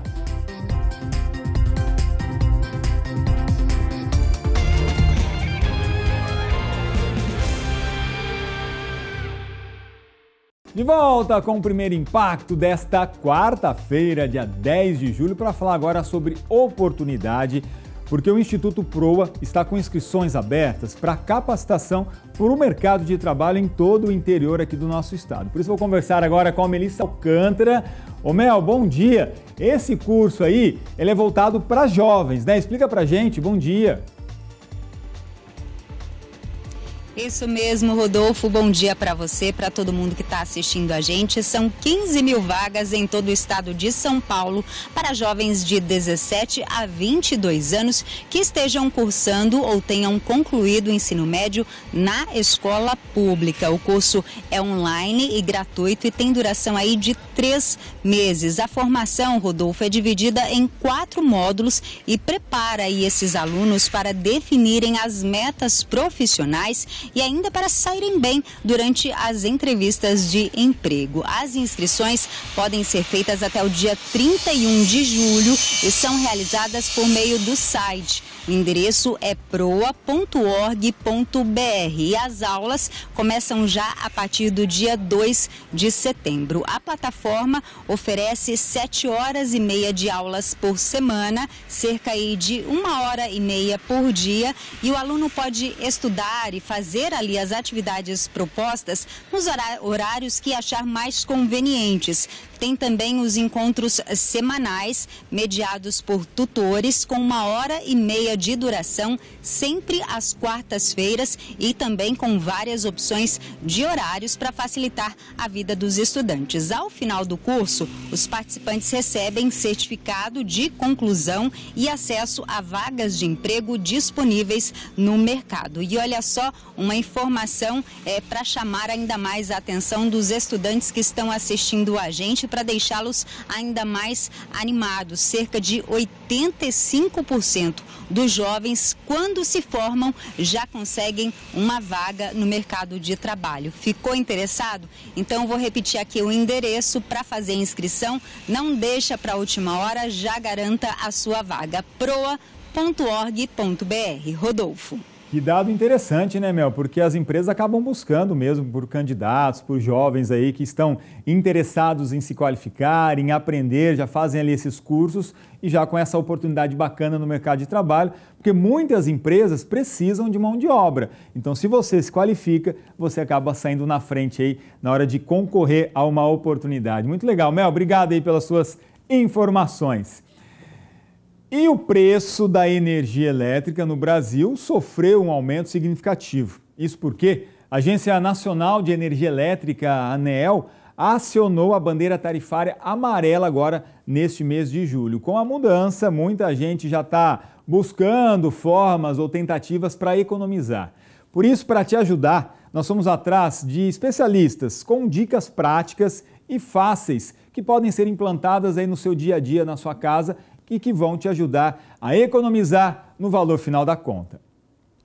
De volta com o Primeiro Impacto desta quarta-feira, dia dez de julho, para falar agora sobre oportunidade, porque o Instituto Proa está com inscrições abertas para capacitação para o mercado de trabalho em todo o interior aqui do nosso estado. Por isso vou conversar agora com a Melissa Alcântara. Ô Mel, bom dia! Esse curso aí, ele é voltado para jovens, né? Explica pra gente, bom dia! Isso mesmo, Rodolfo. Bom dia para você, para todo mundo que está assistindo a gente. São quinze mil vagas em todo o estado de São Paulo para jovens de dezessete a vinte e dois anos que estejam cursando ou tenham concluído o ensino médio na escola pública. O curso é online e gratuito e tem duração aí de três meses. A formação, Rodolfo, é dividida em quatro módulos e prepara aí esses alunos para definirem as metas profissionais e ainda para saírem bem durante as entrevistas de emprego. As inscrições podem ser feitas até o dia trinta e um de julho e são realizadas por meio do site. O endereço é proa ponto org ponto br e as aulas começam já a partir do dia dois de setembro. A plataforma oferece sete horas e meia de aulas por semana, cerca de uma hora e meia por dia, e o aluno pode estudar e fazer ali as atividades propostas nos horários que achar mais convenientes. Tem também os encontros semanais, mediados por tutores, com uma hora e meia de duração, sempre às quartas-feiras, e também com várias opções de horários para facilitar a vida dos estudantes. Ao final do curso, os participantes recebem certificado de conclusão e acesso a vagas de emprego disponíveis no mercado. E olha só, uma informação é, para chamar ainda mais a atenção dos estudantes que estão assistindo a gente, para deixá-los ainda mais animados. Cerca de oitenta e cinco por cento dos jovens, quando se formam, já conseguem uma vaga no mercado de trabalho. Ficou interessado? Então vou repetir aqui o endereço para fazer inscrição. Não deixa para a última hora, já garanta a sua vaga. proa ponto org ponto br. Rodolfo. Que dado interessante, né, Mel? Porque as empresas acabam buscando mesmo por candidatos, por jovens aí que estão interessados em se qualificar, em aprender, já fazem ali esses cursos e já com essa oportunidade bacana no mercado de trabalho, porque muitas empresas precisam de mão de obra. Então, se você se qualifica, você acaba saindo na frente aí na hora de concorrer a uma oportunidade. Muito legal, Mel. Obrigado aí pelas suas informações. E o preço da energia elétrica no Brasil sofreu um aumento significativo. Isso porque a Agência Nacional de Energia Elétrica, ANEEL, acionou a bandeira tarifária amarela agora neste mês de julho. Com a mudança, muita gente já está buscando formas ou tentativas para economizar. Por isso, para te ajudar, nós fomos atrás de especialistas com dicas práticas e fáceis que podem ser implantadas aí no seu dia a dia, na sua casa, e que vão te ajudar a economizar no valor final da conta.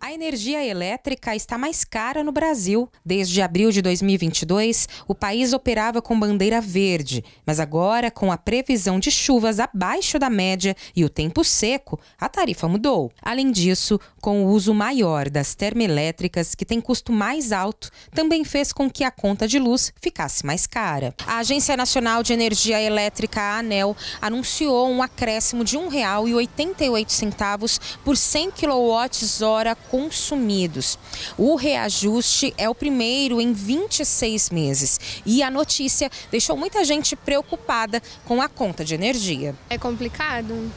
A energia elétrica está mais cara no Brasil. Desde abril de dois mil e vinte e dois, o país operava com bandeira verde, mas agora, com a previsão de chuvas abaixo da média e o tempo seco, a tarifa mudou. Além disso, com o uso maior das termoelétricas, que tem custo mais alto, também fez com que a conta de luz ficasse mais cara. A Agência Nacional de Energia Elétrica, a ANEEL, anunciou um acréscimo de um real e oitenta e oito centavos por cem quilowatts-hora consumidos. O reajuste é o primeiro em vinte e seis meses e a notícia deixou muita gente preocupada com a conta de energia. É complicado,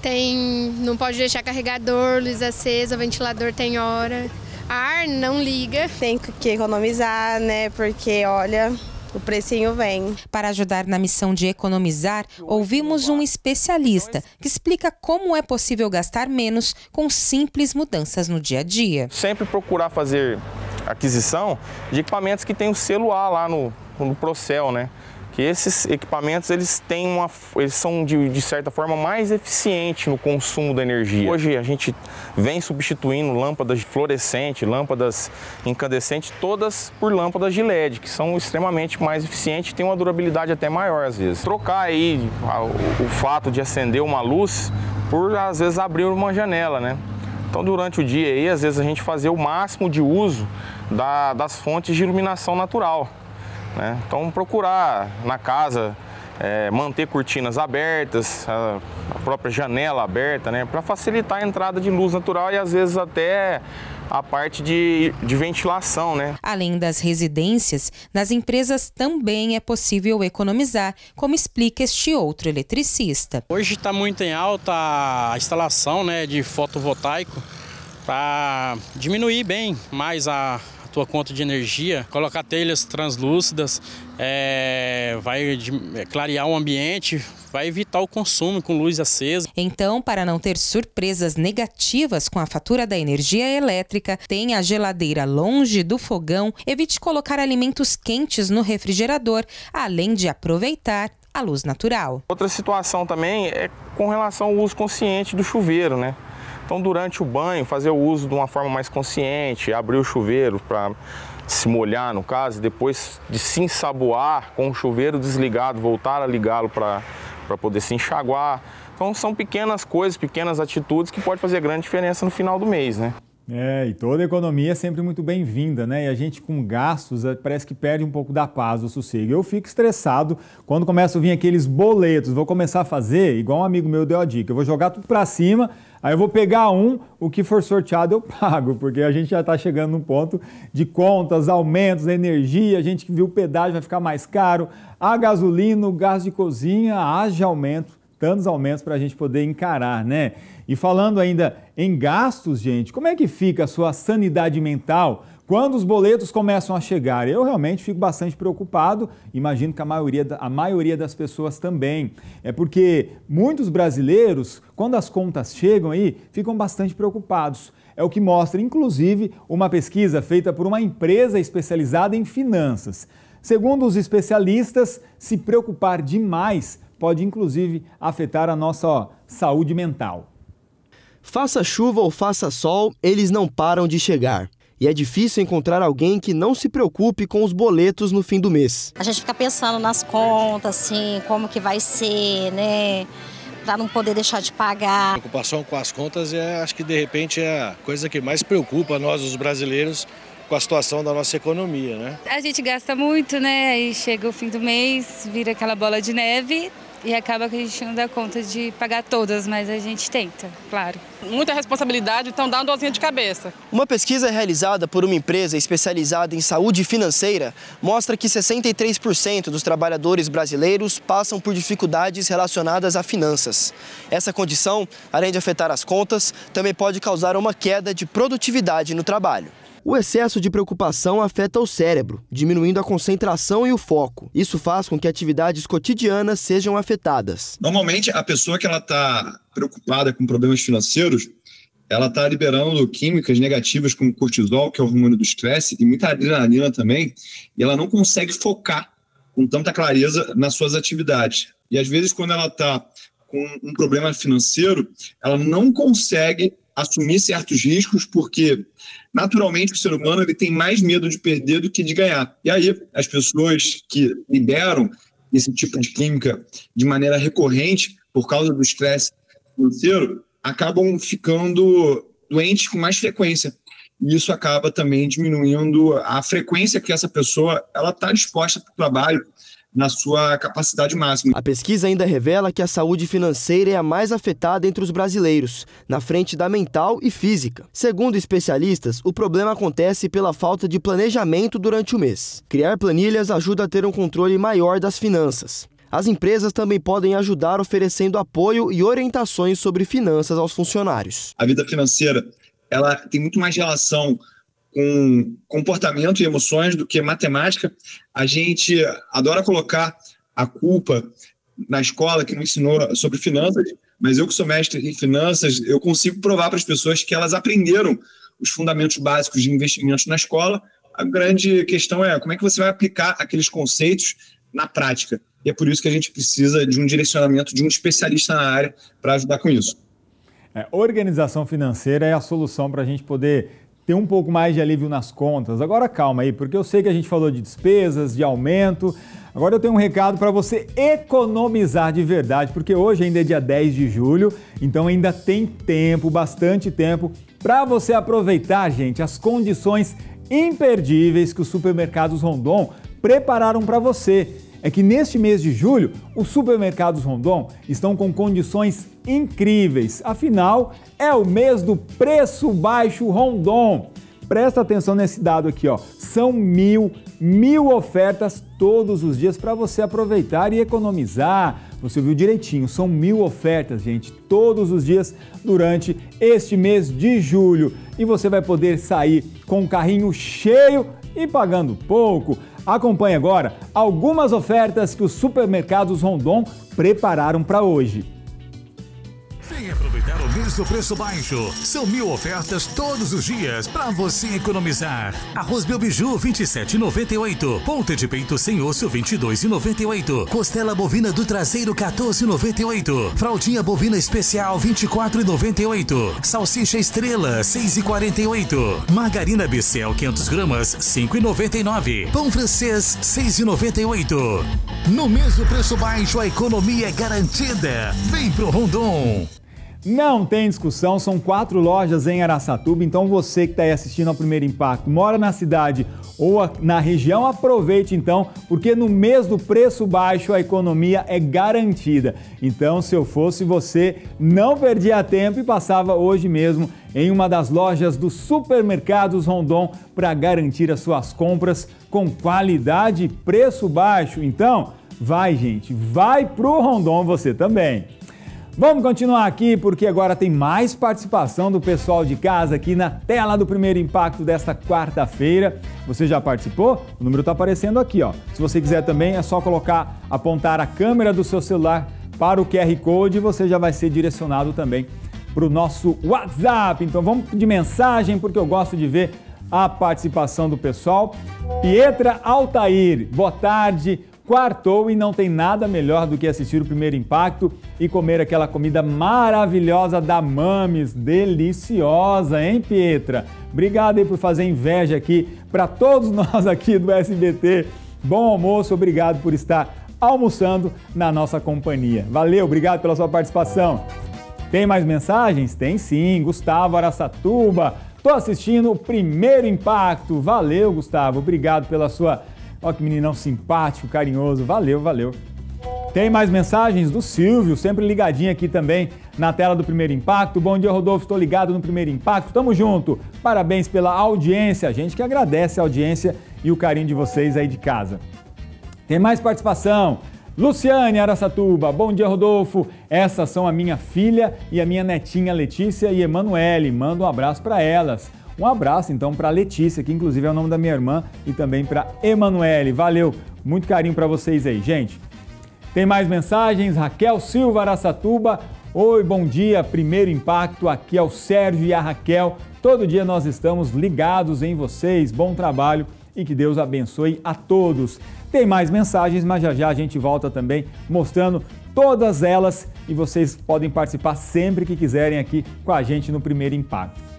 tem, não pode deixar carregador, luz acesa, ventilador tem hora, ar não liga. Tem que economizar, né, porque olha, o precinho vem. Para ajudar na missão de economizar, ouvimos um especialista que explica como é possível gastar menos com simples mudanças no dia a dia. Sempre procurar fazer aquisição de equipamentos que tem o selo A lá no, no Procel, né? Que esses equipamentos eles têm uma, eles são de, de certa forma mais eficientes no consumo da energia. Hoje a gente vem substituindo lâmpadas fluorescentes, lâmpadas incandescentes, todas por lâmpadas de L E D, que são extremamente mais eficientes e têm uma durabilidade até maior às vezes. Trocar aí o fato de acender uma luz por às vezes abrir uma janela, né? Então, durante o dia, aí, às vezes a gente fazer o máximo de uso da, das fontes de iluminação natural, né? Então, procurar na casa é, manter cortinas abertas, a, a própria janela aberta, né? Para facilitar a entrada de luz natural e, às vezes, até a parte de, de ventilação, né? Além das residências, nas empresas também é possível economizar, como explica este outro eletricista. Hoje está muito em alta a instalação, né, de fotovoltaico para diminuir bem mais a, a tua conta de energia, colocar telhas translúcidas, é, vai clarear o ambiente, vai evitar o consumo com luz acesa. Então, para não ter surpresas negativas com a fatura da energia elétrica, tenha a geladeira longe do fogão, evite colocar alimentos quentes no refrigerador, além de aproveitar a luz natural. Outra situação também é com relação ao uso consciente do chuveiro, né? Então, durante o banho, fazer o uso de uma forma mais consciente, abrir o chuveiro para se molhar, no caso, depois de se ensaboar com o chuveiro desligado, voltar a ligá-lo para para poder se enxaguar. Então são pequenas coisas, pequenas atitudes que podem fazer grande diferença no final do mês, né? É, e toda economia é sempre muito bem-vinda, né? E a gente com gastos parece que perde um pouco da paz, do sossego. Eu fico estressado quando começam a vir aqueles boletos. Vou começar a fazer, igual um amigo meu deu a dica, eu vou jogar tudo pra cima, aí eu vou pegar um, o que for sorteado eu pago, porque a gente já está chegando num ponto de contas, aumentos, energia, a gente que viu o pedágio vai ficar mais caro, a gasolina, o gás de cozinha, haja aumento. Tantos aumentos para a gente poder encarar, né? E falando ainda em gastos, gente, como é que fica a sua sanidade mental quando os boletos começam a chegar? Eu realmente fico bastante preocupado, imagino que a maioria, a maioria das pessoas também. É porque muitos brasileiros, quando as contas chegam aí, ficam bastante preocupados. É o que mostra, inclusive, uma pesquisa feita por uma empresa especializada em finanças. Segundo os especialistas, se preocupar demais pode, inclusive, afetar a nossa ó, saúde mental. Faça chuva ou faça sol, eles não param de chegar. E é difícil encontrar alguém que não se preocupe com os boletos no fim do mês. A gente fica pensando nas contas, assim, como que vai ser, né? Para não poder deixar de pagar. A preocupação com as contas, é, acho que, de repente, é a coisa que mais preocupa nós, os brasileiros, com a situação da nossa economia, né? A gente gasta muito, né? Aí chega o fim do mês, vira aquela bola de neve e acaba que a gente não dá conta de pagar todas, mas a gente tenta, claro. Muita responsabilidade, então dá uma dorzinha de cabeça. Uma pesquisa realizada por uma empresa especializada em saúde financeira mostra que sessenta e três por cento dos trabalhadores brasileiros passam por dificuldades relacionadas a finanças. Essa condição, além de afetar as contas, também pode causar uma queda de produtividade no trabalho. O excesso de preocupação afeta o cérebro, diminuindo a concentração e o foco. Isso faz com que atividades cotidianas sejam afetadas. Normalmente, a pessoa que ela está preocupada com problemas financeiros, ela está liberando químicas negativas como cortisol, que é o hormônio do estresse, e muita adrenalina também, e ela não consegue focar com tanta clareza nas suas atividades. E às vezes, quando ela está com um problema financeiro, ela não consegue assumir certos riscos, porque naturalmente o ser humano ele tem mais medo de perder do que de ganhar. E aí as pessoas que liberam esse tipo de química de maneira recorrente por causa do estresse financeiro acabam ficando doentes com mais frequência. E isso acaba também diminuindo a frequência que essa pessoa ela está disposta para o trabalho, na sua capacidade máxima. A pesquisa ainda revela que a saúde financeira é a mais afetada entre os brasileiros, na frente da mental e física. Segundo especialistas, o problema acontece pela falta de planejamento durante o mês. Criar planilhas ajuda a ter um controle maior das finanças. As empresas também podem ajudar oferecendo apoio e orientações sobre finanças aos funcionários. A vida financeira, ela tem muito mais relação com comportamento e emoções do que matemática. A gente adora colocar a culpa na escola que me ensinou sobre finanças, mas eu que sou mestre em finanças, eu consigo provar para as pessoas que elas aprenderam os fundamentos básicos de investimentos na escola. A grande questão é como é que você vai aplicar aqueles conceitos na prática. E é por isso que a gente precisa de um direcionamento de um especialista na área para ajudar com isso. É, organização financeira é a solução para a gente poder ter um pouco mais de alívio nas contas. Agora calma aí, porque eu sei que a gente falou de despesas, de aumento. Agora eu tenho um recado para você economizar de verdade, porque hoje ainda é dia dez de julho, então ainda tem tempo, bastante tempo, para você aproveitar, gente, as condições imperdíveis que os supermercados Rondon prepararam para você. É que neste mês de julho, os supermercados Rondon estão com condições incríveis. Afinal, é o mês do preço baixo Rondon. Presta atenção nesse dado aqui, ó. São mil, mil ofertas todos os dias para você aproveitar e economizar. Você ouviu direitinho, são mil ofertas, gente, todos os dias durante este mês de julho. E você vai poder sair com o carrinho cheio e pagando pouco. Acompanhe agora algumas ofertas que os supermercados Rondon prepararam para hoje. Venha aproveitar o mês do preço baixo. São mil ofertas todos os dias para você economizar. Arroz Belbiju vinte e sete reais e noventa e oito centavos. Ponta de peito sem osso vinte e dois reais e noventa e oito centavos. Costela bovina do traseiro quatorze reais e noventa e oito centavos. Fraldinha bovina especial vinte e quatro reais e noventa e oito centavos. Salsicha estrela seis reais e quarenta e oito centavos. Margarina Becel quinhentas gramas cinco reais e noventa e nove centavos. Pão francês seis reais e noventa e oito centavos. No mês do preço baixo a economia é garantida. Vem pro Rondon. Não tem discussão, são quatro lojas em Araçatuba, então você que está aí assistindo ao Primeiro Impacto, mora na cidade ou na região, aproveite então, porque no mês do preço baixo a economia é garantida. Então, se eu fosse você, não perdia tempo e passava hoje mesmo em uma das lojas dos supermercados Rondon para garantir as suas compras com qualidade e preço baixo. Então, vai gente, vai pro Rondon você também! Vamos continuar aqui porque agora tem mais participação do pessoal de casa aqui na tela do Primeiro Impacto desta quarta-feira. Você já participou? O número está aparecendo aqui, ó. Se você quiser também é só colocar, apontar a câmera do seu celular para o Q R Code e você já vai ser direcionado também para o nosso WhatsApp. Então vamos de mensagem porque eu gosto de ver a participação do pessoal. Pietra Altair, boa tarde. Quartou e não tem nada melhor do que assistir o Primeiro Impacto e comer aquela comida maravilhosa da Mames, deliciosa, hein, Pietra? Obrigado aí por fazer inveja aqui para todos nós aqui do S B T. Bom almoço, obrigado por estar almoçando na nossa companhia. Valeu, obrigado pela sua participação. Tem mais mensagens? Tem sim, Gustavo Araçatuba. Tô assistindo o Primeiro Impacto. Valeu, Gustavo, obrigado pela sua Olha que meninão simpático, carinhoso. Valeu, valeu. Tem mais mensagens do Silvio, sempre ligadinho aqui também na tela do Primeiro Impacto. Bom dia, Rodolfo. Estou ligado no Primeiro Impacto. Tamo junto. Parabéns pela audiência. A gente que agradece a audiência e o carinho de vocês aí de casa. Tem mais participação. Luciane Araçatuba. Bom dia, Rodolfo. Essas são a minha filha e a minha netinha Letícia e Emanuele. Manda um abraço para elas. Um abraço, então, para Letícia, que inclusive é o nome da minha irmã, e também para Emanuele. Valeu, muito carinho para vocês aí, gente. Tem mais mensagens? Raquel Silva Araçatuba. Oi, bom dia, Primeiro Impacto. Aqui é o Sérgio e a Raquel. Todo dia nós estamos ligados em vocês. Bom trabalho e que Deus abençoe a todos. Tem mais mensagens, mas já já a gente volta também mostrando todas elas e vocês podem participar sempre que quiserem aqui com a gente no Primeiro Impacto.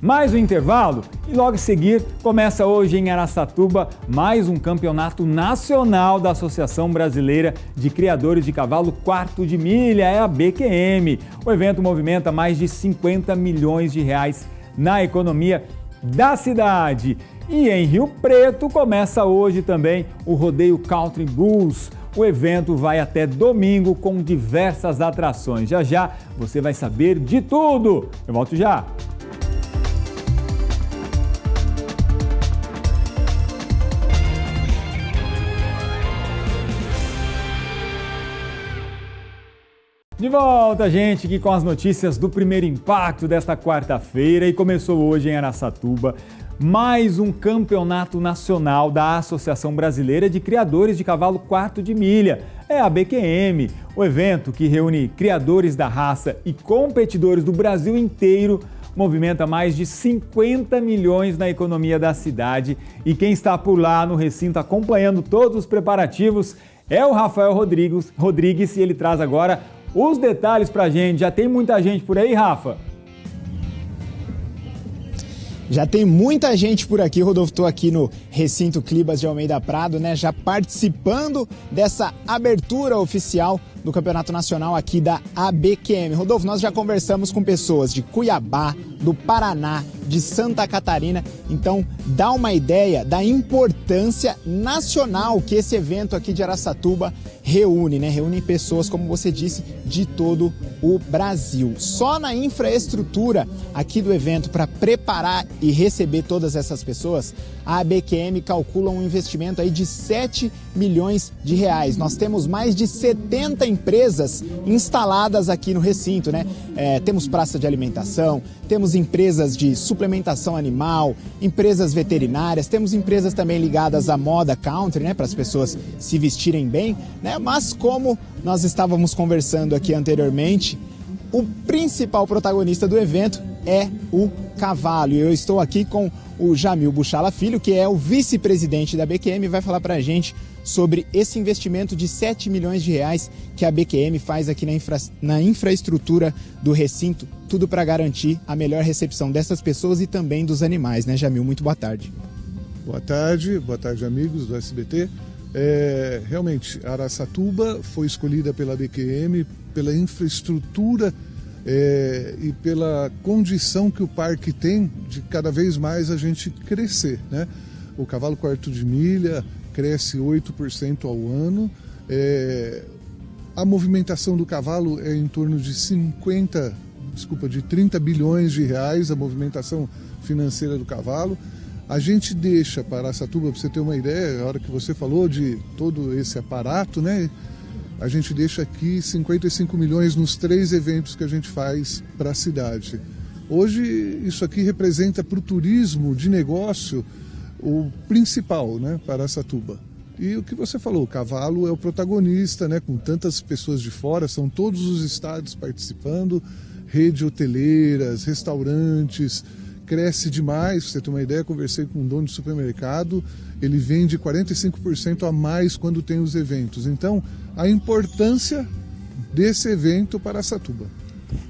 Mais um intervalo e logo em seguir começa hoje em Araçatuba mais um campeonato nacional da Associação Brasileira de Criadores de Cavalo Quarto de Milha, é a A B Q M. O evento movimenta mais de cinquenta milhões de reais na economia da cidade. E em Rio Preto começa hoje também o Rodeio Country Bulls. O evento vai até domingo com diversas atrações. Já já você vai saber de tudo. Eu volto já. De volta, gente, aqui com as notícias do Primeiro Impacto desta quarta-feira, e começou hoje em Araçatuba mais um campeonato nacional da Associação Brasileira de Criadores de Cavalo Quarto de Milha, é a A B Q M. O evento, que reúne criadores da raça e competidores do Brasil inteiro, movimenta mais de cinquenta milhões na economia da cidade, e quem está por lá no recinto acompanhando todos os preparativos é o Rafael Rodrigues, Rodrigues e ele traz agora os detalhes pra gente. Já tem muita gente por aí, Rafa? Já tem muita gente por aqui, Rodolfo. Estou aqui no Recinto Clibas de Almeida Prado, né? Já participando dessa abertura oficial do Campeonato Nacional aqui da A B Q M. Rodolfo, nós já conversamos com pessoas de Cuiabá, do Paraná, de Santa Catarina. Então, dá uma ideia da importância nacional que esse evento aqui de Araçatuba reúne, né? Reúne pessoas, como você disse, de todo o Brasil. Só na infraestrutura aqui do evento, para preparar e receber todas essas pessoas, a A B Q M calcula um investimento aí de sete milhões de reais. Nós temos mais de setenta empresas instaladas aqui no recinto, né? É, temos praça de alimentação, temos empresas de suplementação animal, empresas veterinárias, temos empresas também ligadas à moda country, né? Para as pessoas se vestirem bem, né? Mas como nós estávamos conversando aqui anteriormente, o principal protagonista do evento é o cavalo. E eu estou aqui com o Jamil Buchala Filho, que é o vice-presidente da A B Q M, e vai falar para a gente sobre esse investimento de sete milhões de reais que a A B Q M faz aqui na, infra... na infraestrutura do recinto, tudo para garantir a melhor recepção dessas pessoas e também dos animais, né, Jamil? Muito boa tarde. Boa tarde, boa tarde, amigos do S B T. É, realmente, Araçatuba foi escolhida pela A B Q M pela infraestrutura é, e pela condição que o parque tem de cada vez mais a gente crescer, né? O cavalo quarto de milha cresce oito por cento ao ano, é, a movimentação do cavalo é em torno de cinquenta, desculpa, de trinta bilhões de reais, a movimentação financeira do cavalo. A gente deixa para Araçatuba, para você ter uma ideia, a hora que você falou de todo esse aparato, né? A gente deixa aqui cinquenta e cinco milhões nos três eventos que a gente faz para a cidade. Hoje, isso aqui representa para o turismo de negócio o principal, né, para Araçatuba. E o que você falou, o cavalo é o protagonista, né? Com tantas pessoas de fora, são todos os estados participando, rede hoteleiras, restaurantes. Cresce demais, pra você ter uma ideia, conversei com um dono de supermercado, ele vende quarenta e cinco por cento a mais quando tem os eventos. Então, a importância desse evento para Araçatuba.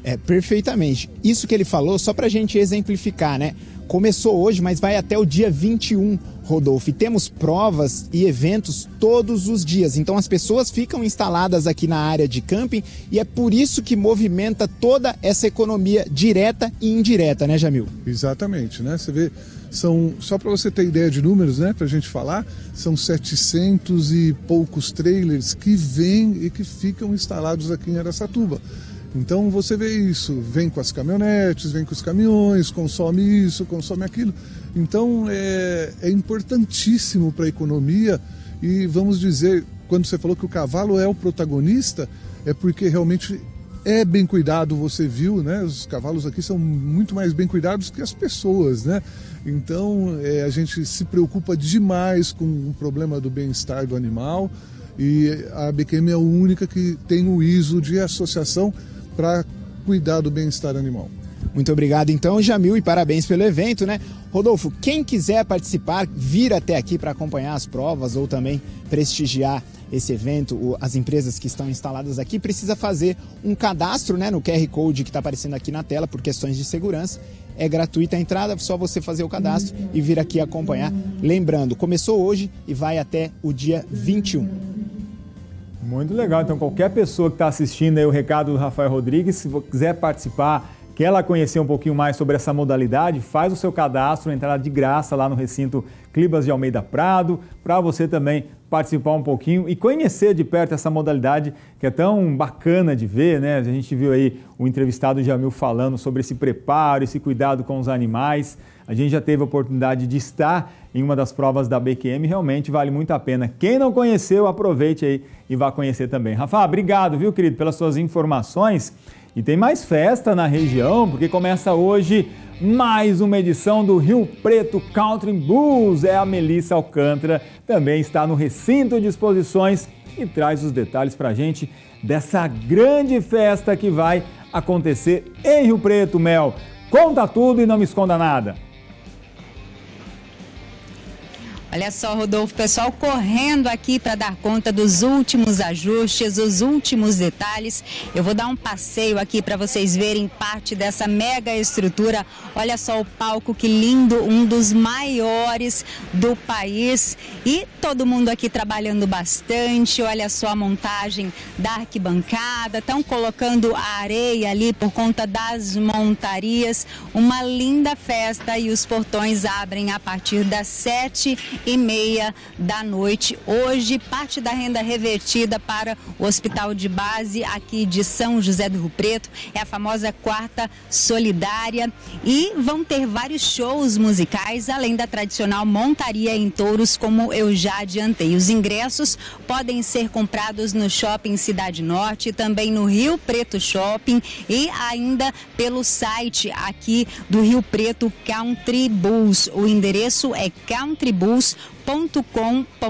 É, perfeitamente. Isso que ele falou, só para a gente exemplificar, né? Começou hoje, mas vai até o dia vinte e um, Rodolfo. E temos provas e eventos todos os dias. Então as pessoas ficam instaladas aqui na área de camping, e é por isso que movimenta toda essa economia direta e indireta, né, Jamil? Exatamente, né? Você vê, são, só para você ter ideia de números, né, para a gente falar, são setecentos e poucos trailers que vêm e que ficam instalados aqui em Araçatuba. Então você vê isso, vem com as caminhonetes, vem com os caminhões, consome isso, consome aquilo. Então é, é importantíssimo para a economia, e vamos dizer, quando você falou que o cavalo é o protagonista, é porque realmente é bem cuidado, você viu, né? Os cavalos aqui são muito mais bem cuidados que as pessoas, né? Então é, a gente se preocupa demais com o problema do bem-estar do animal, e a A B Q M é a única que tem o I S O de associação para cuidar do bem-estar animal. Muito obrigado então, Jamil, e parabéns pelo evento, né? Rodolfo, quem quiser participar, vir até aqui para acompanhar as provas ou também prestigiar esse evento, as empresas que estão instaladas aqui, precisa fazer um cadastro, né, no Q R Code que está aparecendo aqui na tela, por questões de segurança. É gratuita a entrada, só você fazer o cadastro e vir aqui acompanhar. Lembrando, começou hoje e vai até o dia vinte e um. Muito legal. Então, qualquer pessoa que está assistindo aí o recado do Rafael Rodrigues, se quiser participar, Quer lá conhecer um pouquinho mais sobre essa modalidade? Faz o seu cadastro, entrada de graça lá no recinto Clibas de Almeida Prado, para você também participar um pouquinho e conhecer de perto essa modalidade que é tão bacana de ver, né? A gente viu aí o entrevistado Jamil falando sobre esse preparo, esse cuidado com os animais. A gente já teve a oportunidade de estar em uma das provas da A B Q M, realmente vale muito a pena. Quem não conheceu, aproveite aí e vá conhecer também. Rafa, obrigado, viu, querido, pelas suas informações. E tem mais festa na região, porque começa hoje mais uma edição do Rio Preto Country Bulls. É a Melissa Alcântara, também está no recinto de exposições e traz os detalhes pra gente dessa grande festa que vai acontecer em Rio Preto, Mel. Conta tudo e não me esconda nada. Olha só, Rodolfo, pessoal correndo aqui para dar conta dos últimos ajustes, os últimos detalhes. Eu vou dar um passeio aqui para vocês verem parte dessa mega estrutura. Olha só o palco, que lindo, um dos maiores do país. E todo mundo aqui trabalhando bastante. Olha só a montagem da arquibancada. Estão colocando a areia ali por conta das montarias. Uma linda festa, e os portões abrem a partir das sete e meia da noite. Hoje, parte da renda revertida para o Hospital de Base aqui de São José do Rio Preto, é a famosa Quarta Solidária, e vão ter vários shows musicais, além da tradicional montaria em touros, como eu já adiantei. Os ingressos podem ser comprados no Shopping Cidade Norte, também no Rio Preto Shopping e ainda pelo site aqui do Rio Preto Country Bulls. O endereço é Country Bulls .com.br.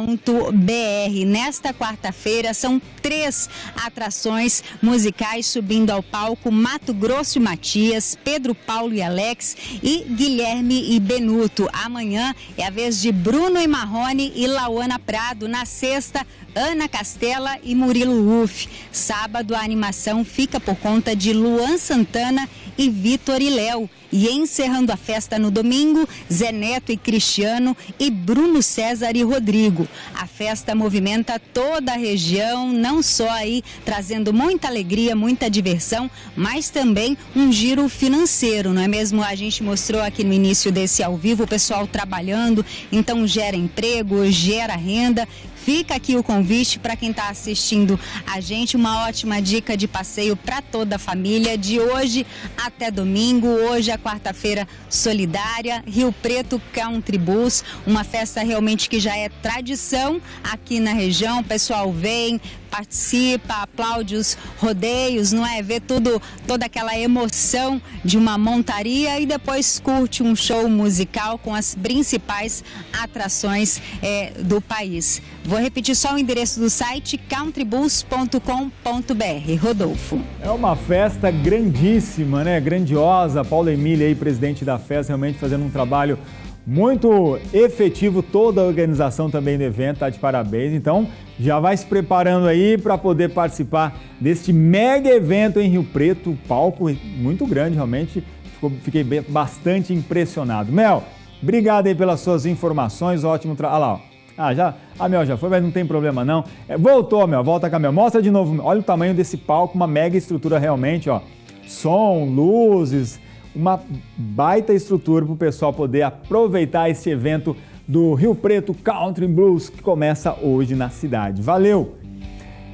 Nesta quarta-feira são três atrações musicais subindo ao palco: Mato Grosso e Matias, Pedro Paulo e Alex e Guilherme e Benuto. Amanhã é a vez de Bruno e Marrone e Lauana Prado. Na sexta, Ana Castela e Murilo Uff. Sábado, a animação fica por conta de Luan Santana e Vitor e Léo. E encerrando a festa no domingo, Zé Neto e Cristiano e Bruno César e Rodrigo. A festa movimenta toda a região, não só aí trazendo muita alegria, muita diversão, mas também um giro financeiro, não é mesmo? A gente mostrou aqui no início desse ao vivo o pessoal trabalhando, então gera emprego, gera renda. Fica aqui o convite para quem está assistindo a gente, uma ótima dica de passeio para toda a família, de hoje até domingo. Hoje é a quarta-feira solidária, Rio Preto Country Bulls, uma festa realmente que já é tradição aqui na região. O pessoal vem, participa, aplaude os rodeios, não é? Vê tudo, toda aquela emoção de uma montaria e depois curte um show musical com as principais atrações é, do país. Vou repetir só o endereço do site, country bulls ponto com ponto br. Rodolfo. É uma festa grandíssima, né? Grandiosa. Paula Emília aí, presidente da festa, realmente fazendo um trabalho muito efetivo, toda a organização também do evento, tá de parabéns. Então, já vai se preparando aí para poder participar deste mega evento em Rio Preto, palco muito grande, realmente, ficou, fiquei bastante impressionado. Mel, obrigado aí pelas suas informações, ótimo trabalho. Olha lá, ó. Ah, já, a Mel já foi, mas não tem problema não. É, voltou, Mel, volta com a Mel. Mostra de novo, olha o tamanho desse palco, uma mega estrutura realmente, ó. Som, luzes... Uma baita estrutura para o pessoal poder aproveitar esse evento do Rio Preto Country Bulls que começa hoje na cidade. Valeu!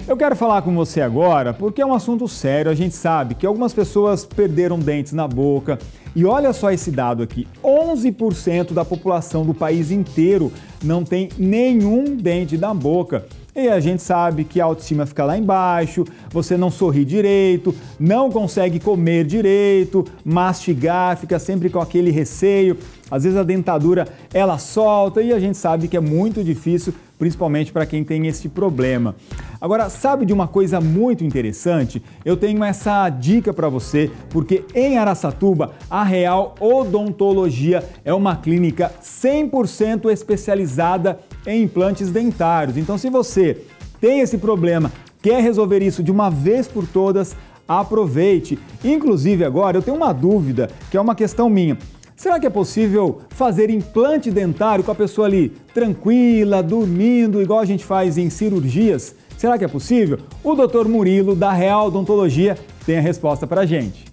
Eu quero falar com você agora porque é um assunto sério. A gente sabe que algumas pessoas perderam dentes na boca. E olha só esse dado aqui, onze por cento da população do país inteiro não tem nenhum dente na boca. E a gente sabe que a autoestima fica lá embaixo, você não sorri direito, não consegue comer direito, mastigar, fica sempre com aquele receio. Às vezes a dentadura, ela solta, e a gente sabe que é muito difícil, principalmente para quem tem esse problema. Agora, sabe de uma coisa muito interessante? Eu tenho essa dica para você, porque em Araçatuba, a Real Odontologia é uma clínica cem por cento especializada em implantes dentários. Então, se você tem esse problema, quer resolver isso de uma vez por todas, aproveite. Inclusive, agora, eu tenho uma dúvida, que é uma questão minha. Será que é possível fazer implante dentário com a pessoa ali tranquila, dormindo, igual a gente faz em cirurgias? Será que é possível? O doutor Murilo, da Real Odontologia, tem a resposta pra gente.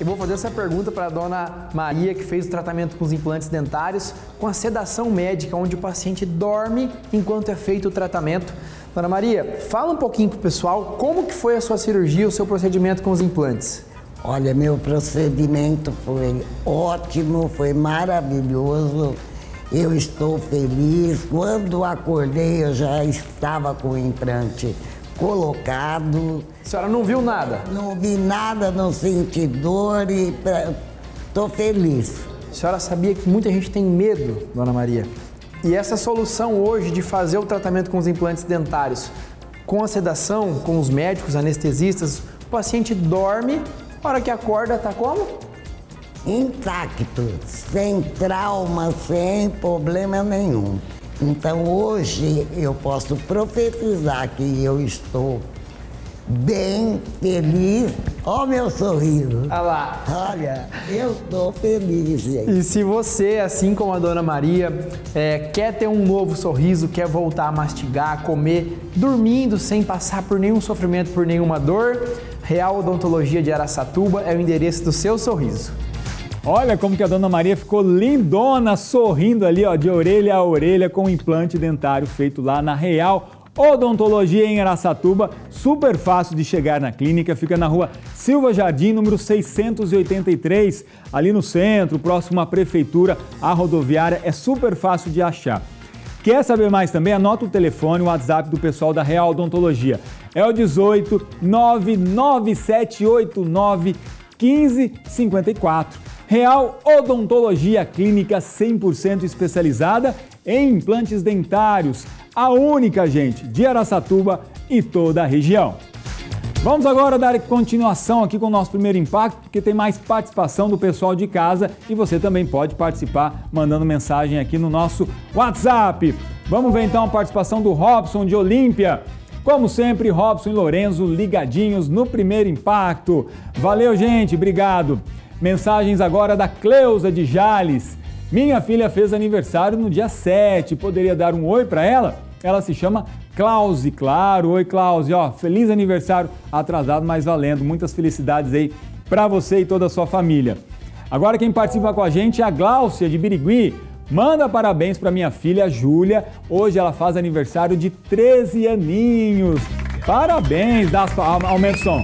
E vou fazer essa pergunta para a dona Maria, que fez o tratamento com os implantes dentários, com a sedação médica, onde o paciente dorme enquanto é feito o tratamento. Dona Maria, fala um pouquinho para o pessoal como que foi a sua cirurgia, o seu procedimento com os implantes. Olha, meu procedimento foi ótimo, foi maravilhoso. Eu estou feliz. Quando acordei, eu já estava com o implante colocado. A senhora não viu nada? Não vi nada, não senti dor e estou feliz. A senhora sabia que muita gente tem medo, dona Maria? E essa solução hoje de fazer o tratamento com os implantes dentários, com a sedação, com os médicos, anestesistas, o paciente dorme, a hora que acorda está como? Intacto, sem trauma, sem problema nenhum. Então hoje eu posso profetizar que eu estou bem, feliz. Olha o meu sorriso. Olha lá. Olha, eu estou feliz, gente. E se você, assim como a dona Maria, é, quer ter um novo sorriso, quer voltar a mastigar, a comer, dormindo sem passar por nenhum sofrimento, por nenhuma dor, Real Odontologia de Araçatuba é o endereço do seu sorriso. Olha como que a dona Maria ficou lindona, sorrindo ali, ó, de orelha a orelha, com o implante dentário feito lá na Real Odontologia em Araçatuba. Super fácil de chegar na clínica, fica na rua Silva Jardim, número seiscentos e oitenta e três, ali no centro, próximo à prefeitura, à rodoviária, é super fácil de achar. Quer saber mais também? Anota o telefone, o WhatsApp do pessoal da Real Odontologia. É o dezoito, nove nove sete oito nove, um cinco cinco quatro. Real Odontologia, clínica cem por cento especializada em implantes dentários. A única, gente, de Araçatuba e toda a região. Vamos agora dar continuação aqui com o nosso primeiro impacto, porque tem mais participação do pessoal de casa e você também pode participar mandando mensagem aqui no nosso WhatsApp. Vamos ver então a participação do Robson de Olímpia. Como sempre, Robson e Lorenzo ligadinhos no primeiro impacto. Valeu, gente, obrigado. Mensagens agora da Cleusa de Jales. Minha filha fez aniversário no dia sete, poderia dar um oi para ela? Ela se chama Clausi, claro. Oi, Clausi, ó, feliz aniversário atrasado, mas valendo. Muitas felicidades aí para você e toda a sua família. Agora quem participa com a gente é a Gláucia de Birigui. Manda parabéns para minha filha Júlia. Hoje ela faz aniversário de treze aninhos. Parabéns, dá, aumenta o som.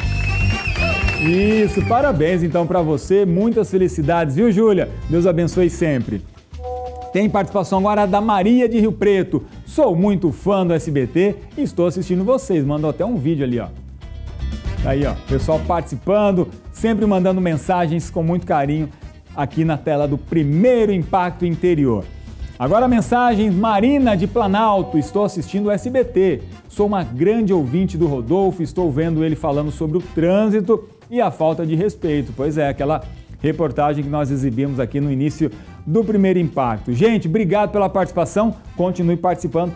Isso, parabéns então para você, muitas felicidades, viu, Júlia? Deus abençoe sempre. Tem participação agora da Maria de Rio Preto. Sou muito fã do S B T e estou assistindo vocês. Mandou até um vídeo ali, ó. Aí, ó, pessoal participando, sempre mandando mensagens com muito carinho aqui na tela do primeiro Impacto Interior. Agora mensagens, Marina de Planalto, estou assistindo o S B T, sou uma grande ouvinte do Rodolfo, estou vendo ele falando sobre o trânsito e a falta de respeito. Pois é, aquela reportagem que nós exibimos aqui no início do primeiro impacto. Gente, obrigado pela participação, continue participando,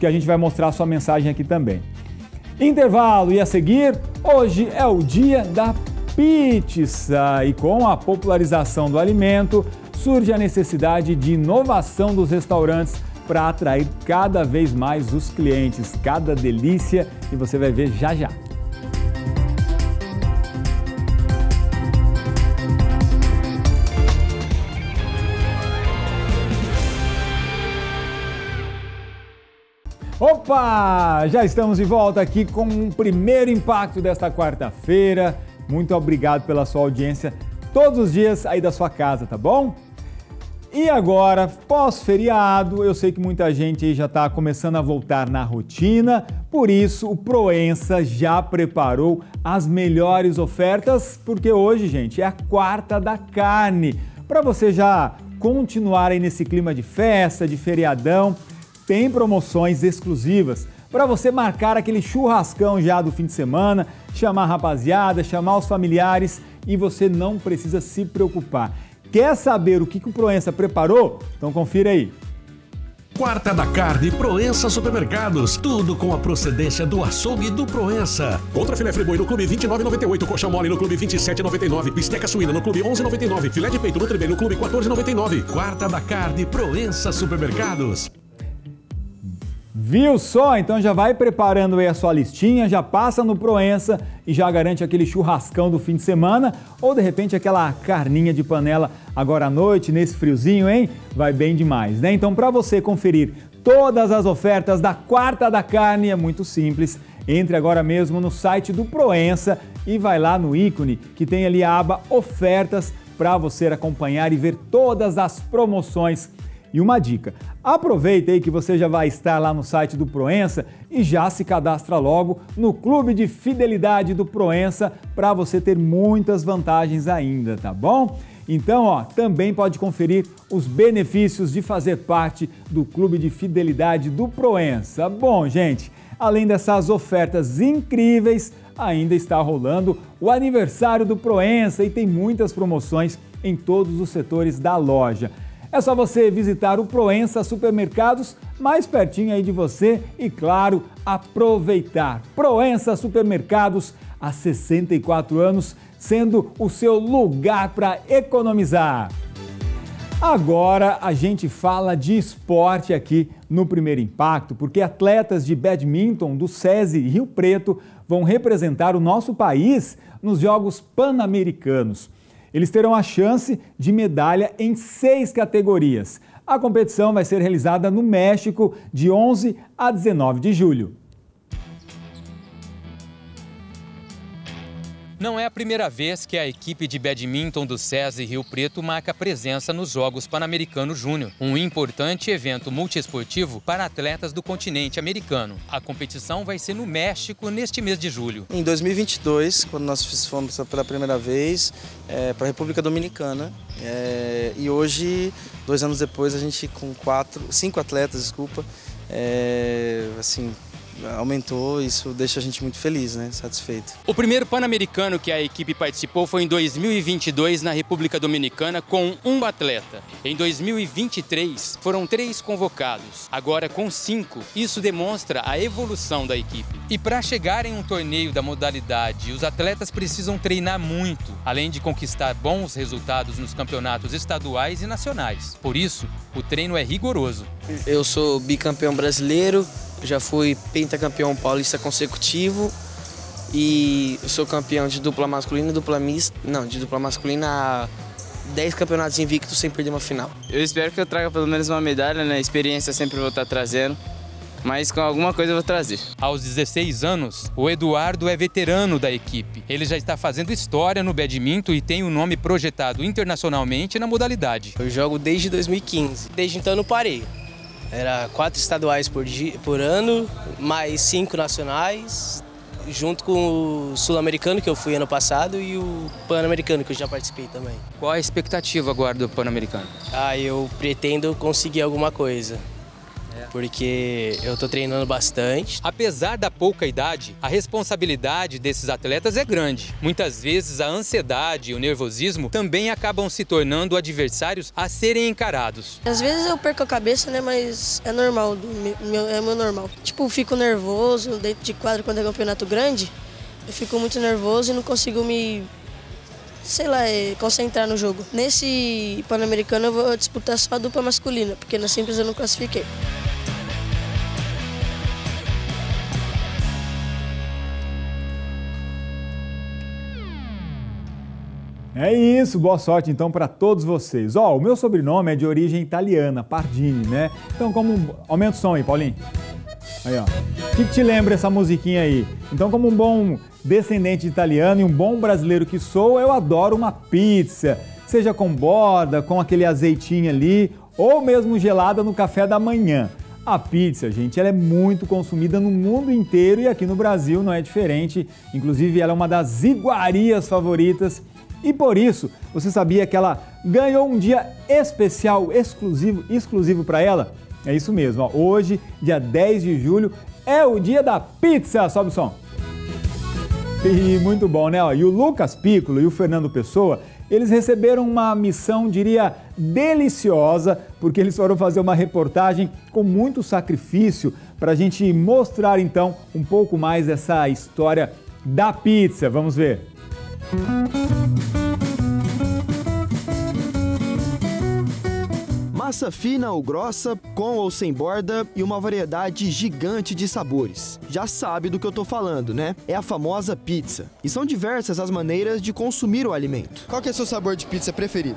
que a gente vai mostrar a sua mensagem aqui também. Intervalo e a seguir, hoje é o dia da pizza e com a popularização do alimento, surge a necessidade de inovação dos restaurantes para atrair cada vez mais os clientes, cada delícia, e você vai ver já já. Opa! Já estamos de volta aqui com o primeiro impacto desta quarta-feira. Muito obrigado pela sua audiência todos os dias aí da sua casa, tá bom? E agora, pós-feriado, eu sei que muita gente aí já está começando a voltar na rotina, por isso o Proença já preparou as melhores ofertas, porque hoje, gente, é a quarta da carne. Para você já continuar aí nesse clima de festa, de feriadão, tem promoções exclusivas para você marcar aquele churrascão já do fim de semana, chamar a rapaziada, chamar os familiares, e você não precisa se preocupar. Quer saber o que o Proença preparou? Então confira aí. Quarta da Carne Proença Supermercados. Tudo com a procedência do açougue do Proença. Contra filé friboi no clube vinte e nove reais e noventa e oito centavos. Coxa mole no clube vinte e sete reais e noventa e nove centavos. Bisteca suína no clube onze reais e noventa e nove centavos. Filé de peito no Tremê no clube quatorze reais e noventa e nove centavos. Quarta da Carne Proença Supermercados. Viu só? Então já vai preparando aí a sua listinha, já passa no Proença e já garante aquele churrascão do fim de semana ou de repente aquela carninha de panela agora à noite, nesse friozinho, hein? Vai bem demais, né? Então para você conferir todas as ofertas da Quarta da Carne é muito simples. Entre agora mesmo no site do Proença e vai lá no ícone que tem ali a aba Ofertas para você acompanhar e ver todas as promoções. E uma dica, aproveita aí que você já vai estar lá no site do Proença e já se cadastra logo no Clube de Fidelidade do Proença para você ter muitas vantagens ainda, tá bom? Então, ó, também pode conferir os benefícios de fazer parte do Clube de Fidelidade do Proença. Bom, gente, além dessas ofertas incríveis, ainda está rolando o aniversário do Proença e tem muitas promoções em todos os setores da loja. É só você visitar o Proença Supermercados mais pertinho aí de você e, claro, aproveitar. Proença Supermercados há sessenta e quatro anos, sendo o seu lugar para economizar. Agora a gente fala de esporte aqui no Primeiro Impacto, porque atletas de badminton do SESI Rio Preto vão representar o nosso país nos Jogos Pan-Americanos. Eles terão a chance de medalha em seis categorias. A competição vai ser realizada no México de onze a dezenove de julho. Não é a primeira vez que a equipe de badminton do SESI Rio Preto marca presença nos Jogos Pan-Americanos Júnior, um importante evento multiesportivo para atletas do continente americano. A competição vai ser no México neste mês de julho. Em dois mil e vinte e dois, quando nós fomos pela primeira vez é, para a República Dominicana, é, e hoje, dois anos depois, a gente com quatro, cinco atletas, desculpa, é, assim... aumentou, isso deixa a gente muito feliz, né? Satisfeito. O primeiro Pan-Americano que a equipe participou foi em dois mil e vinte e dois na República Dominicana com um atleta. Em dois mil e vinte e três foram três convocados, agora com cinco. Isso demonstra a evolução da equipe. E para chegar em um torneio da modalidade, os atletas precisam treinar muito, além de conquistar bons resultados nos campeonatos estaduais e nacionais. Por isso, o treino é rigoroso. Eu sou bicampeão brasileiro, já fui pentacampeão paulista consecutivo e sou campeão de dupla masculina e dupla mista. Não, de dupla masculina há dez campeonatos invictos sem perder uma final. Eu espero que eu traga pelo menos uma medalha, né? Experiência sempre vou estar trazendo, mas com alguma coisa eu vou trazer. Aos dezesseis anos, o Eduardo é veterano da equipe. Ele já está fazendo história no badminton e tem o nome projetado internacionalmente na modalidade. Eu jogo desde dois mil e quinze. Desde então eu não parei. Era quatro estaduais por, dia, por ano, mais cinco nacionais, junto com o sul-americano, que eu fui ano passado, e o pan-americano, que eu já participei também. Qual a expectativa agora do pan-americano? Ah, eu pretendo conseguir alguma coisa, porque eu tô treinando bastante. Apesar da pouca idade, a responsabilidade desses atletas é grande. Muitas vezes a ansiedade e o nervosismo também acabam se tornando adversários a serem encarados. Às vezes eu perco a cabeça, né, mas é normal, é meu normal. Tipo, fico nervoso dentro de quadro quando é campeonato grande, eu fico muito nervoso e não consigo me, sei lá, concentrar no jogo. Nesse Pan-Americano eu vou disputar só a dupla masculina, porque na simples eu não classifiquei. É isso, boa sorte então para todos vocês. Ó, oh, o meu sobrenome é de origem italiana, Pardini, né? Então como... Aumenta o som aí, Paulinho. Aí, ó. O que, que te lembra essa musiquinha aí? Então como um bom descendente de italiano e um bom brasileiro que sou, eu adoro uma pizza. Seja com borda, com aquele azeitinho ali, ou mesmo gelada no café da manhã. A pizza, gente, ela é muito consumida no mundo inteiro e aqui no Brasil não é diferente. Inclusive ela é uma das iguarias favoritas. E por isso, você sabia que ela ganhou um dia especial, exclusivo, exclusivo para ela? É isso mesmo, ó. Hoje, dia dez de julho, é o dia da pizza. Sobe o som. E muito bom, né? Ó, e o Lucas Piccolo e o Fernando Pessoa, eles receberam uma missão, diria, deliciosa, porque eles foram fazer uma reportagem com muito sacrifício para a gente mostrar, então, um pouco mais dessa história da pizza. Vamos ver. massa fina ou grossa, com ou sem borda e uma variedade gigante de sabores. Já sabe do que eu tô falando, né? É a famosa pizza. E são diversas as maneiras de consumir o alimento. Qual que é o seu sabor de pizza preferido?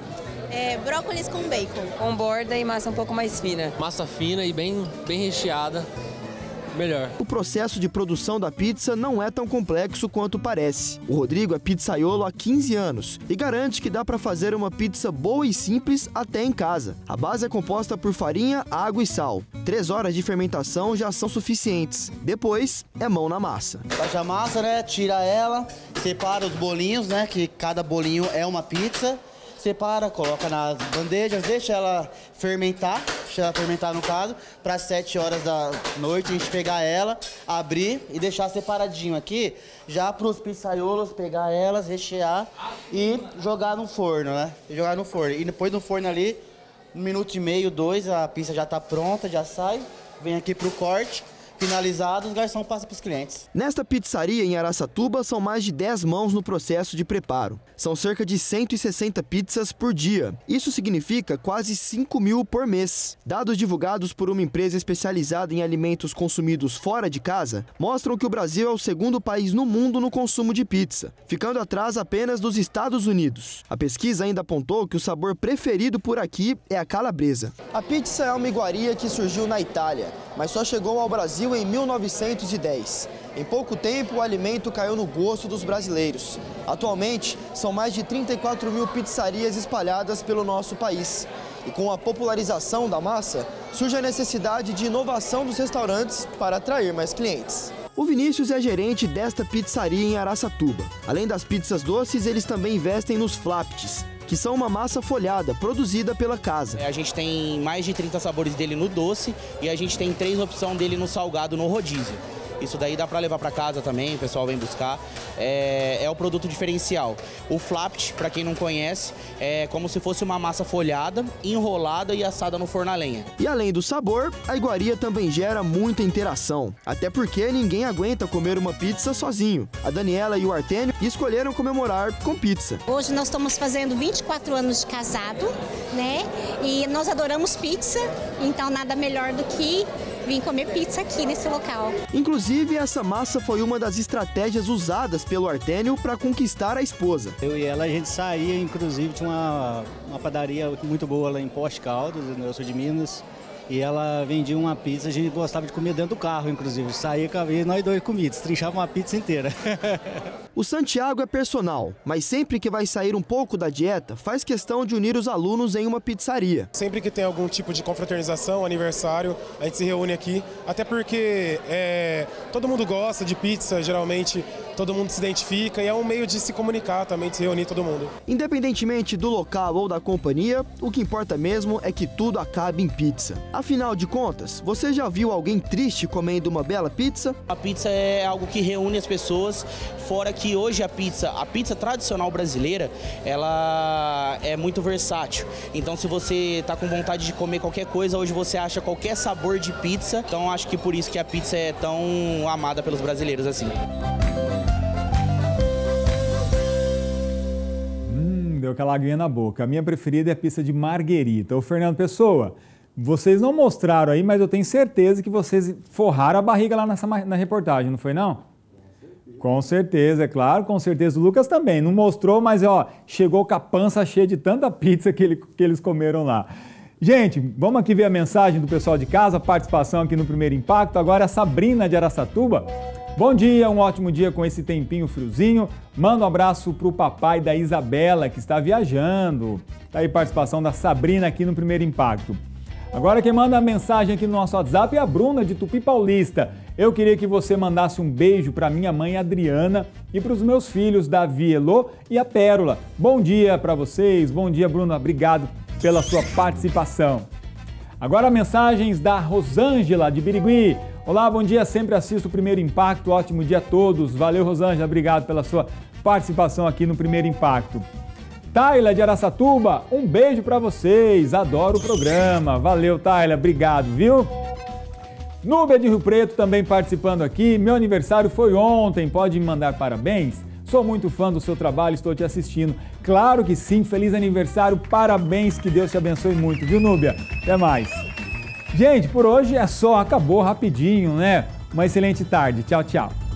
É brócolis com bacon. Com borda e massa um pouco mais fina. Massa fina e bem, bem recheada. Melhor. O processo de produção da pizza não é tão complexo quanto parece. O Rodrigo é pizzaiolo há quinze anos e garante que dá para fazer uma pizza boa e simples até em casa. A base é composta por farinha, água e sal. Três horas de fermentação já são suficientes. Depois, é mão na massa. Baixa a massa, né? Tira ela, separa os bolinhos, né? Que cada bolinho é uma pizza. Separa, coloca nas bandejas, deixa ela fermentar, deixa ela fermentar no caso, para sete horas da noite a gente pegar ela, abrir e deixar separadinho aqui, já para os pizzaiolos pegar elas, rechear e jogar no forno, né? E jogar no forno. E depois no forno ali, um minuto e meio, dois, a pizza já tá pronta, já sai, vem aqui pro corte. Finalizado, o garçom passa para os clientes. Nesta pizzaria em Araçatuba, são mais de dez mãos no processo de preparo. São cerca de cento e sessenta pizzas por dia. Isso significa quase cinco mil por mês. Dados divulgados por uma empresa especializada em alimentos consumidos fora de casa mostram que o Brasil é o segundo país no mundo no consumo de pizza, ficando atrás apenas dos Estados Unidos. A pesquisa ainda apontou que o sabor preferido por aqui é a calabresa. A pizza é uma iguaria que surgiu na Itália, mas só chegou ao Brasil em mil novecentos e dez. Em pouco tempo, o alimento caiu no gosto dos brasileiros. Atualmente, são mais de trinta e quatro mil pizzarias espalhadas pelo nosso país. E com a popularização da massa, surge a necessidade de inovação dos restaurantes para atrair mais clientes. O Vinícius é gerente desta pizzaria em Araçatuba. Além das pizzas doces, eles também investem nos flaptes, que são uma massa folhada, produzida pela casa. A gente tem mais de trinta sabores dele no doce e a gente tem três opções dele no salgado, no rodízio. Isso daí dá para levar para casa também, o pessoal vem buscar. É, é o produto diferencial. O flapt, para quem não conhece, é como se fosse uma massa folhada, enrolada e assada no forno a lenha. E além do sabor, a iguaria também gera muita interação. Até porque ninguém aguenta comer uma pizza sozinho. A Daniela e o Artênio escolheram comemorar com pizza. Hoje nós estamos fazendo vinte e quatro anos de casado, né? E nós adoramos pizza, então nada melhor do que vim comer pizza aqui nesse local. Inclusive, essa massa foi uma das estratégias usadas pelo Artênio para conquistar a esposa. Eu e ela, a gente saía, inclusive, tinha uma, uma padaria muito boa lá em Poste Caldas, eu sou de Minas, e ela vendia uma pizza, a gente gostava de comer dentro do carro, inclusive. Saía e nós dois comíamos, trinchava uma pizza inteira. O Santiago é personal, mas sempre que vai sair um pouco da dieta, faz questão de unir os alunos em uma pizzaria. Sempre que tem algum tipo de confraternização, aniversário, a gente se reúne aqui, até porque é, todo mundo gosta de pizza, geralmente todo mundo se identifica e é um meio de se comunicar também, de se reunir todo mundo. Independentemente do local ou da companhia, o que importa mesmo é que tudo acabe em pizza. Afinal de contas, você já viu alguém triste comendo uma bela pizza? A pizza é algo que reúne as pessoas, fora que hoje a pizza, a pizza tradicional brasileira, ela é muito versátil. Então se você está com vontade de comer qualquer coisa, hoje você acha qualquer sabor de pizza. Então acho que por isso que a pizza é tão amada pelos brasileiros assim. Hum, deu aquela aguinha na boca. A minha preferida é a pizza de marguerita. Ô Fernando Pessoa, vocês não mostraram aí, mas eu tenho certeza que vocês forraram a barriga lá nessa, na reportagem, não foi não? Com certeza, é claro, com certeza. O Lucas também não mostrou, mas ó, chegou com a pança cheia de tanta pizza que, ele, que eles comeram lá. Gente, vamos aqui ver a mensagem do pessoal de casa, a participação aqui no Primeiro Impacto. Agora a Sabrina de Araçatuba. Bom dia, um ótimo dia com esse tempinho friozinho. Manda um abraço pro papai da Isabela, que está viajando. Tá aí a participação da Sabrina aqui no Primeiro Impacto. Agora quem manda a mensagem aqui no nosso WhatsApp é a Bruna de Tupi Paulista. Eu queria que você mandasse um beijo para minha mãe Adriana e para os meus filhos Davi, Elô e a Pérola. Bom dia para vocês, bom dia Bruna, obrigado pela sua participação. Agora mensagens da Rosângela de Birigui. Olá, bom dia, sempre assisto o Primeiro Impacto, ótimo dia a todos. Valeu Rosângela, obrigado pela sua participação aqui no Primeiro Impacto. Taila de Araçatuba, um beijo para vocês, adoro o programa. Valeu, Taila, obrigado, viu? Núbia de Rio Preto também participando aqui. Meu aniversário foi ontem, pode me mandar parabéns? Sou muito fã do seu trabalho, estou te assistindo. Claro que sim, feliz aniversário, parabéns, que Deus te abençoe muito, viu, Núbia? Até mais. Gente, por hoje é só, acabou rapidinho, né? Uma excelente tarde, tchau, tchau.